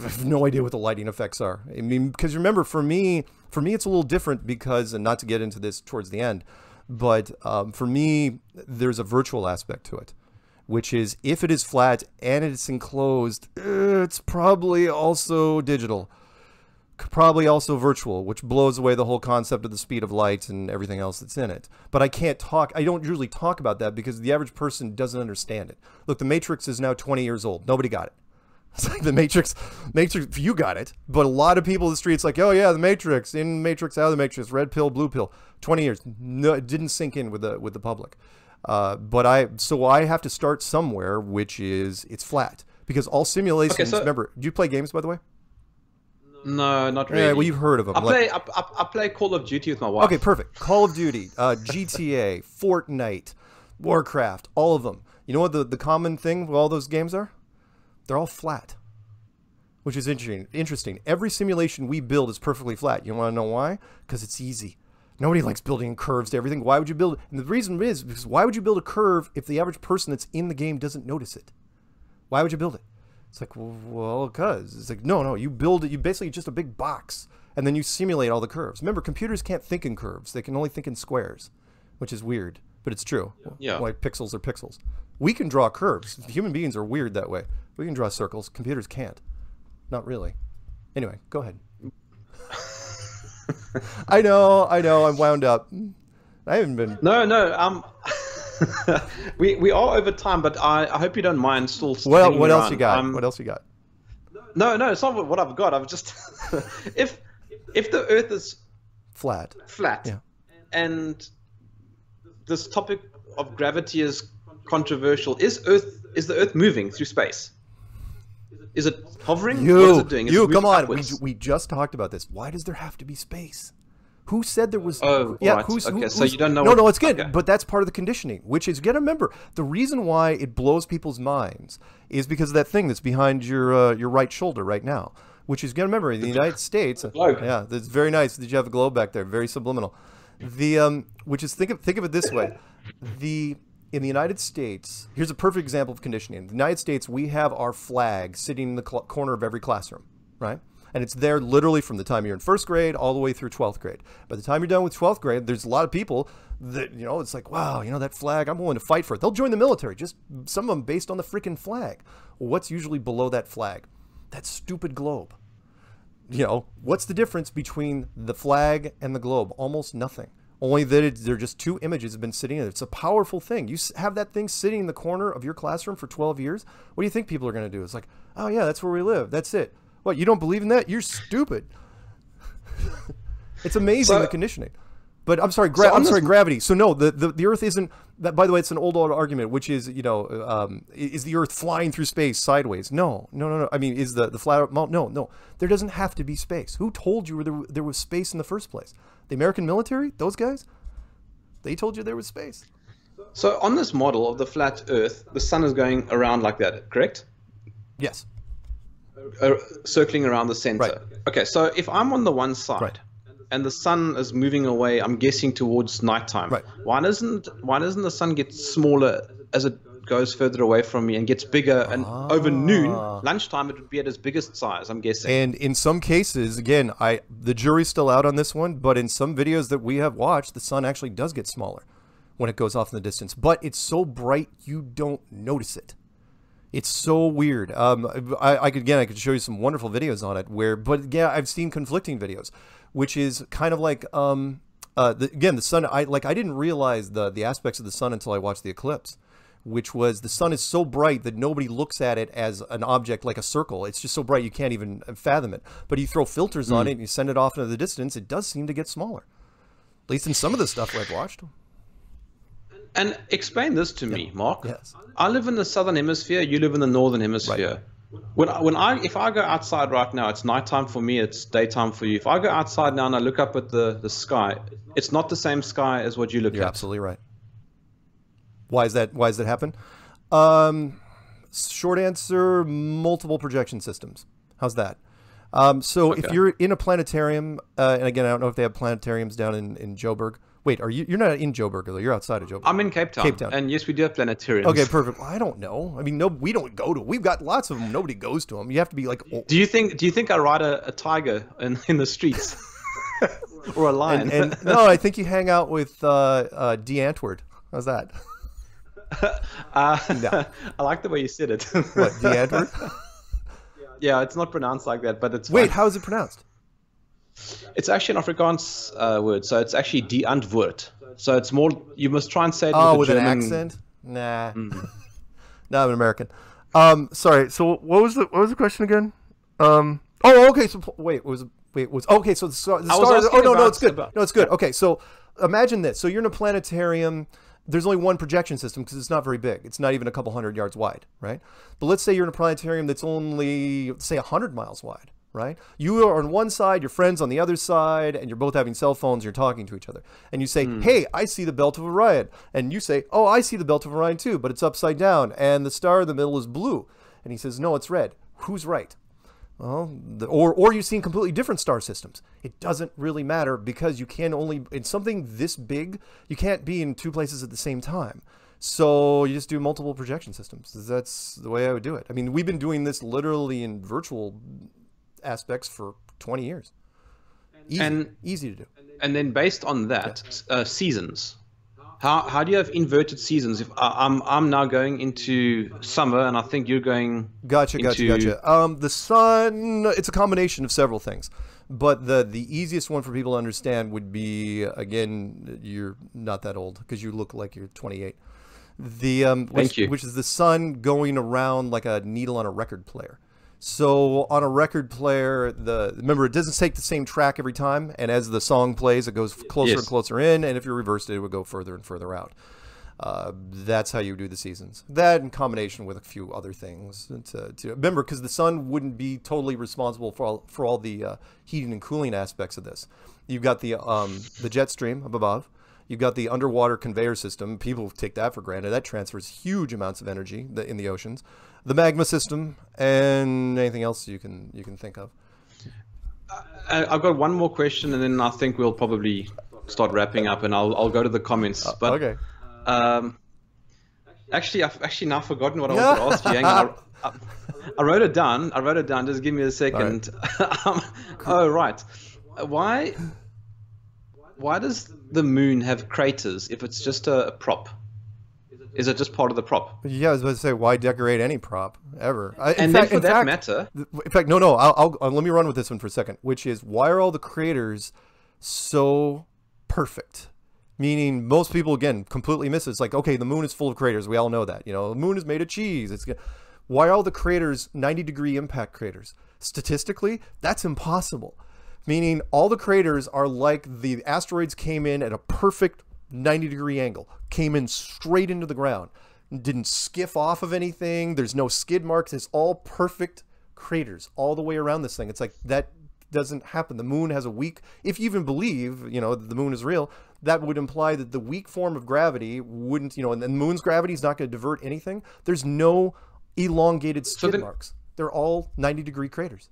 I have no idea what the lighting effects are. I mean, because remember, for me, it's a little different because, and not to get into this towards the end, but for me, there's a virtual aspect to it, which is if it is flat and it's enclosed, it's probably also digital. probably also virtual, which blows away the whole concept of the speed of light and everything else that's in it. But I can't talk, I don't usually talk about that because the average person doesn't understand it. Look, The Matrix is now 20 years old. Nobody got it. It's like The Matrix, you got it. But a lot of people in the streets like, oh yeah, The Matrix, in Matrix, out of The Matrix, red pill, blue pill. 20 years. No, it didn't sink in with the public. So I have to start somewhere, which is, it's flat. Because all simulations, okay, so remember, do you play games, by the way? No, not really. Yeah, well, you've heard of them. I play Call of Duty with my wife. Okay, perfect. Call of Duty, GTA, Fortnite, Warcraft, all of them. You know what the common thing with all those games are? They're all flat, which is interesting. Every simulation we build is perfectly flat. You want to know why? Because it's easy. Nobody likes building curves to everything. Why would you build? And the reason is because why would you build a curve if the average person that's in the game doesn't notice it? Why would you build it? It's like, well, because. It's like, no, no, you build it. You basically just a big box, and then you simulate all the curves. Remember, computers can't think in curves. They can only think in squares, which is weird, but it's true. Yeah. Why pixels are pixels. We can draw curves. Human beings are weird that way. We can draw circles. Computers can't. Not really. Anyway, go ahead. I know. I'm wound up. I haven't been. No. we are over time, but I hope you don't mind still staying around. Well, what else you got? What else you got? No, it's not what I've got. I've just if the Earth is flat, yeah, and this topic of gravity is controversial, is the Earth moving through space? Is it hovering? What is it doing? Is it moving upwards? We just talked about this. Why does there have to be space? Who said there was? Oh, yeah. Right. Who's, so you don't know. No, it's good. Okay. But that's part of the conditioning, which is, you got to remember, the reason why it blows people's minds is because of that thing that's behind your right shoulder right now, which is, you got to remember, in the United States. Yeah, that's very nice. Did you have a globe back there? Very subliminal. The which is, think of it this way, in the United States, here's a perfect example of conditioning. In the United States, we have our flag sitting in the corner of every classroom, right? And it's there literally from the time you're in first grade all the way through 12th grade. By the time you're done with 12th grade, there's a lot of people that, you know, it's like, wow, you know, that flag, I'm willing to fight for it. They'll join the military, just some of them based on the freaking flag. Well, what's usually below that flag? That stupid globe. You know, what's the difference between the flag and the globe? Almost nothing. Only that they're just two images have been sitting in it. It's a powerful thing. You have that thing sitting in the corner of your classroom for 12 years. What do you think people are going to do? It's like, oh, yeah, that's where we live. That's it. What, you don't believe in that? You're stupid. It's amazing, the conditioning. But I'm sorry, gravity. So no, the Earth isn't. That, by the way, it's an old argument, which is, you know, is the Earth flying through space sideways? No. I mean, is the flat Earth? No. There doesn't have to be space. Who told you there was space in the first place? The American military, those guys, they told you there was space. So on this model of the flat Earth, the sun is going around like that, correct? Yes. Circling around the center. Right. Okay, so if I'm on the one side, right, and the sun is moving away, I'm guessing towards nighttime. Right. Why doesn't the sun get smaller as it goes further away from me and gets bigger? And over noon, lunchtime, it would be at its biggest size, I'm guessing. And in some cases, again, the jury's still out on this one, but in some videos that we have watched, the sun actually does get smaller when it goes off in the distance. But it's so bright you don't notice it. It's so weird. I could show you some wonderful videos on it but yeah, I've seen conflicting videos, which is kind of like, the sun, I didn't realize the aspects of the sun until I watched the eclipse, which was the sun is so bright that nobody looks at it as an object like a circle. It's just so bright you can't even fathom it. But you throw filters on it and you send it off into the distance, it does seem to get smaller, at least in some of the stuff I've watched. And explain this to me, Mark. Yes. I live in the southern hemisphere. You live in the northern hemisphere. Right. If I go outside right now, it's nighttime for me. It's daytime for you. If I go outside now and I look up at the sky, it's not the same sky as what you look at. You're absolutely right. Why is that? Why does that happen? Short answer: multiple projection systems. How's that? If you're in a planetarium, and again, I don't know if they have planetariums down in Joburg. Wait, you're not in Joburg, though. You're outside of Joburg. I'm in Cape Town. Cape Town. And yes, we do have planetariums. Okay, perfect. Well, I don't know. I mean, no, we don't go to. We've got lots of them. Nobody goes to them. You have to be like. Oh. Do you think I ride a tiger in the streets or a lion? And no, I think you hang out with D Antwoord. How's that? No. I like the way you said it. What, D Antwoord? Yeah, it's not pronounced like that, but it's. Wait, how is it pronounced? It's actually an Afrikaans word, so it's actually D Antwoord. So it's more, you must try and say it with an accent? Nah. Mm. No, I'm an American. Sorry, so what was the question again? Okay, so it's good. Okay, so imagine this. So you're in a planetarium. There's only one projection system because it's not very big. It's not even a couple hundred yards wide, right? But let's say you're in a planetarium that's only, say, 100 miles wide, right? You are on one side, your friend's on the other side, and you're both having cell phones, you're talking to each other. And you say, hey, I see the belt of Orion. And you say, oh, I see the belt of Orion too, but it's upside down, and the star in the middle is blue. And he says, no, it's red. Who's right? Well, or you've seen completely different star systems. It doesn't really matter because you can only, in something this big, you can't be in two places at the same time. So you just do multiple projection systems. That's the way I would do it. I mean, we've been doing this literally in virtual aspects for 20 years. Easy to do. And then based on that, seasons. How do you have inverted seasons? If I'm now going into summer and I think you're going gotcha. The sun, it's a combination of several things, but the easiest one for people to understand would be, again, you're not that old because you look like you're 28. The which is the sun going around like a needle on a record player. So on a record player, remember, it doesn't take the same track every time, and as the song plays, it goes closer and closer in, and if you reversed it, it would go further and further out. That's how you do the seasons. That in combination with a few other things. Remember, because the sun wouldn't be totally responsible for all the heating and cooling aspects of this. You've got the jet stream up above. You've got the underwater conveyor system. People take that for granted. That transfers huge amounts of energy in the oceans. The magma system, and anything else you can think of. I've got one more question, and then I think we'll probably start wrapping up, and I'll go to the comments. But okay. I've now forgotten what I wanted to ask you. Hang on, I wrote it down. Just give me a second. Right. Why does the moon have craters if it's just a prop? Is it just part of the prop? Yeah, I was about to say, why decorate any prop ever? Let me run with this one for a second, which is, why are all the creators so perfect? Meaning, most people, again, completely miss it. It's like, okay, the moon is full of craters. We all know that. You know, the moon is made of cheese. Why are all the craters 90-degree impact craters? Statistically, that's impossible. Meaning, all the craters are like the asteroids came in at a perfect 90-degree angle, came in straight into the ground, didn't skiff off of anything. There's no skid marks. It's all perfect craters all the way around this thing. It's like, that doesn't happen. The moon has a weak, if you even believe, you know, the moon is real, that would imply that the weak form of gravity wouldn't, you know, and the moon's gravity is not going to divert anything. There's no elongated skid marks. They're all 90-degree craters.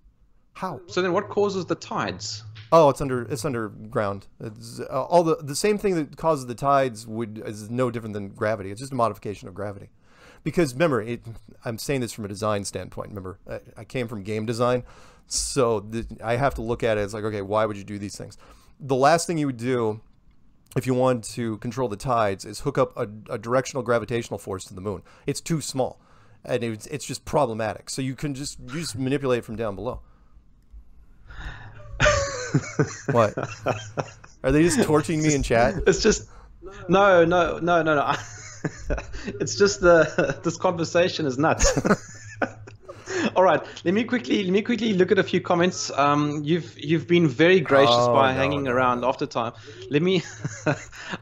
How? So then what causes the tides? Oh, it's underground. It's, all the same thing that causes the tides is no different than gravity. It's just a modification of gravity. Because remember, I'm saying this from a design standpoint. Remember, I came from game design, so I have to look at it as like, okay, why would you do these things? The last thing you would do if you wanted to control the tides is hook up a directional gravitational force to the moon. It's too small, and it's just problematic. So you just manipulate it from down below. What are they just torching me in chat? It's just no. It's just this conversation is nuts. All right, let me quickly look at a few comments. You've been very gracious by hanging around after time. Let me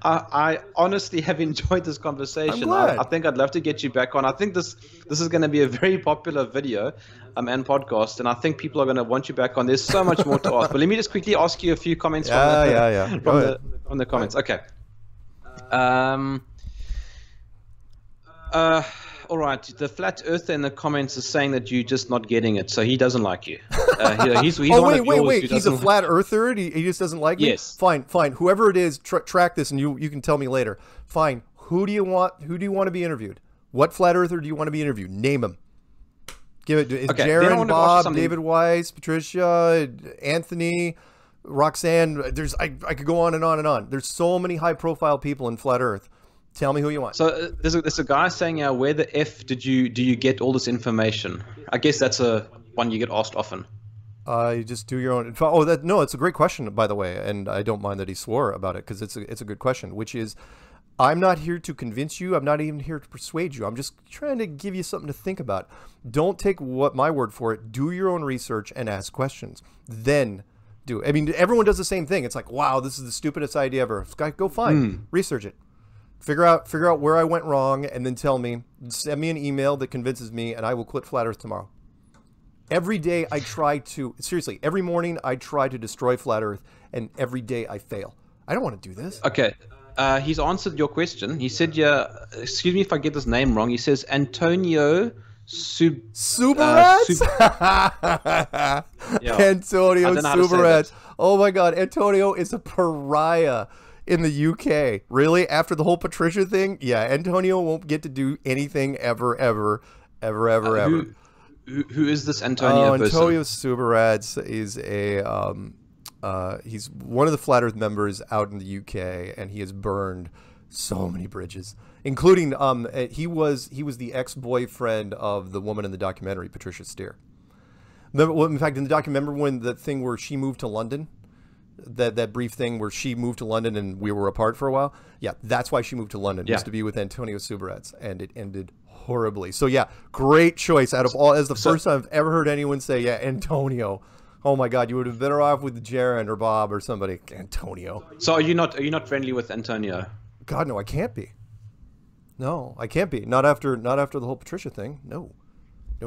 I honestly have enjoyed this conversation. I think I'd love to get you back on. I think this is going to be a very popular video and podcast, and I think people are going to want you back on. There's so much more to ask, but let me just quickly ask you a few comments from the comments. Okay. All right, the Flat Earther in the comments is saying that you're just not getting it, so he doesn't like you. He's oh, wait. He's a Flat Earther? He just doesn't like me? Yes. Fine. Whoever it is, track this, and you can tell me later. Fine. Who do you want to be interviewed? What Flat Earther do you want to be interviewed? Name him. Give it to Jaron, Bob, David Weiss, Patricia, Anthony, Roxanne. There's I could go on and on and on. There's so many high-profile people in Flat Earth. Tell me who you want. So there's a guy saying, where the F do you get all this information? I guess that's one you get asked often. You just do your own. Oh, that no, it's a great question, by the way, and I don't mind that he swore about it because it's a good question, which is, I'm not here to convince you. I'm not even here to persuade you. I'm just trying to give you something to think about. Don't take what my word for it. Do your own research and ask questions. Then do it. I mean, everyone does the same thing. It's like, wow, this is the stupidest idea ever. Go find, research it, figure out where I went wrong, and then tell me. Send me an email that convinces me, and I will quit Flat Earth tomorrow. Every day I try to, seriously, every morning I try to destroy Flat Earth, and every day I fail. I don't want to do this. Okay. He's answered your question. He said, yeah, excuse me if I get this name wrong. He says, Antonio Subirats? Antonio Subirats. Oh my God. Antonio is a pariah in the UK. Really? After the whole Patricia thing? Yeah. Antonio won't get to do anything ever. Who is this Antonio person? Antonio Subirats is a, he's one of the Flat Earth members out in the UK, and he has burned so many bridges, including he was the ex-boyfriend of the woman in the documentary, Patricia Steere. Well, in fact, in the documentary, remember when the thing where she moved to London, that brief thing where she moved to London and we were apart for a while? Yeah, that's why she moved to London. Yeah. Used to be with Antonio Subirats, and it ended horribly. So yeah, great choice out of all. As the first time I've ever heard anyone say, yeah, Antonio. Oh my God! You would have been better off with Jaron or Bob or somebody. Antonio. So are you not friendly with Antonio? God no, I can't be. No, I can't be. Not after the whole Patricia thing. No. I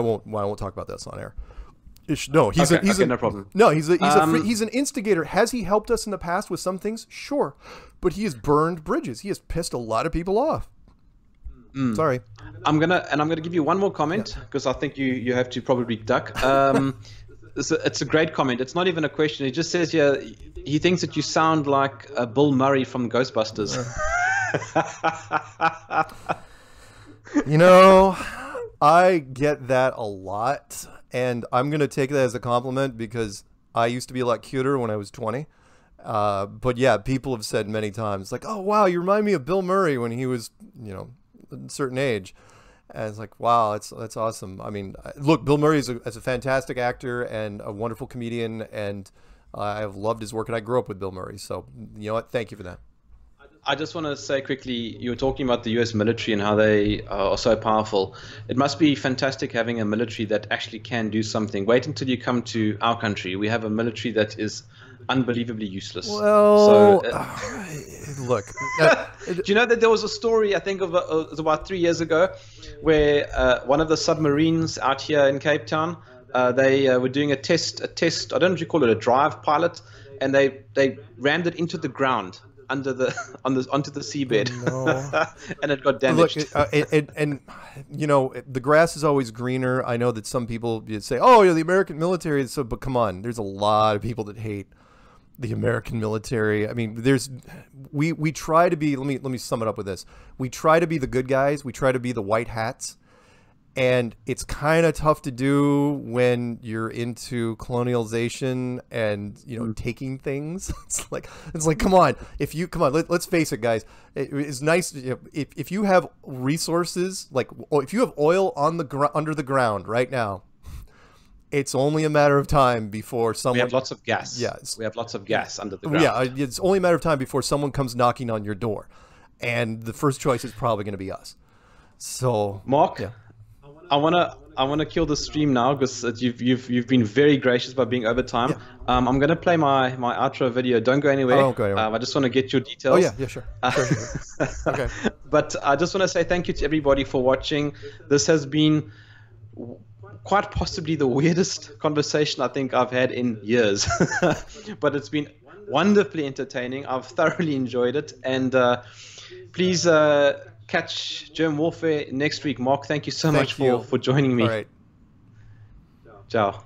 won't talk about this on air. No, he's no problem. No, he's an instigator. Has he helped us in the past with some things? Sure, but he has burned bridges. He has pissed a lot of people off. Sorry. I'm gonna give you one more comment because I think you have to probably duck. It's a great comment. It's not even a question. It just says, yeah, he thinks that you sound like Bill Murray from Ghostbusters. You know, I get that a lot, and I'm going to take that as a compliment because I used to be a lot cuter when I was 20. But yeah, people have said many times, like, oh, wow, you remind me of Bill Murray when he was, you know, a certain age. And it's like, wow, that's awesome. I mean, look, Bill Murray is a fantastic actor and a wonderful comedian, and I've loved his work, and I grew up with Bill Murray. So, you know what? Thank you for that. I just want to say quickly, you were talking about the U.S. military and how they are so powerful. It must be fantastic having a military that actually can do something. Wait until you come to our country. We have a military that is unbelievably useless. Well, so, look. Do you know that there was a story, I think, of about 3 years ago where one of the submarines out here in Cape Town, they were doing a test, I don't recall it, a drive pilot, and they rammed it into the ground onto the seabed. No. And it got damaged. Look, and you know, the grass is always greener. I know that some people say, oh, you know, the American military, so, but come on, there's a lot of people that hate the American military. I mean, we try to be, let me sum it up with this. We try to be the good guys. We try to be the white hats. And it's kind of tough to do when you're into colonialization and, you know, taking things. It's like, come on, let's face it, guys. It's nice, you know, if you have resources, like if you have oil on the under the ground right now, it's only a matter of time before someone... We have lots of gas. Yeah, we have lots of gas under the ground. Yeah, it's only a matter of time before someone comes knocking on your door. And the first choice is probably going to be us. So... Mark, yeah. I wanna kill the stream now because you've been very gracious by being over time. Yeah. I'm gonna play my outro video. Don't go anywhere. Oh, okay. I just want to get your details. Oh yeah, sure. Okay. But I just want to say thank you to everybody for watching. This has been quite possibly the weirdest conversation I think I've had in years, but it's been wonderfully entertaining. I've thoroughly enjoyed it, and please catch Jerm Warfare next week. Mark, thank you so much for joining me. All right. Ciao.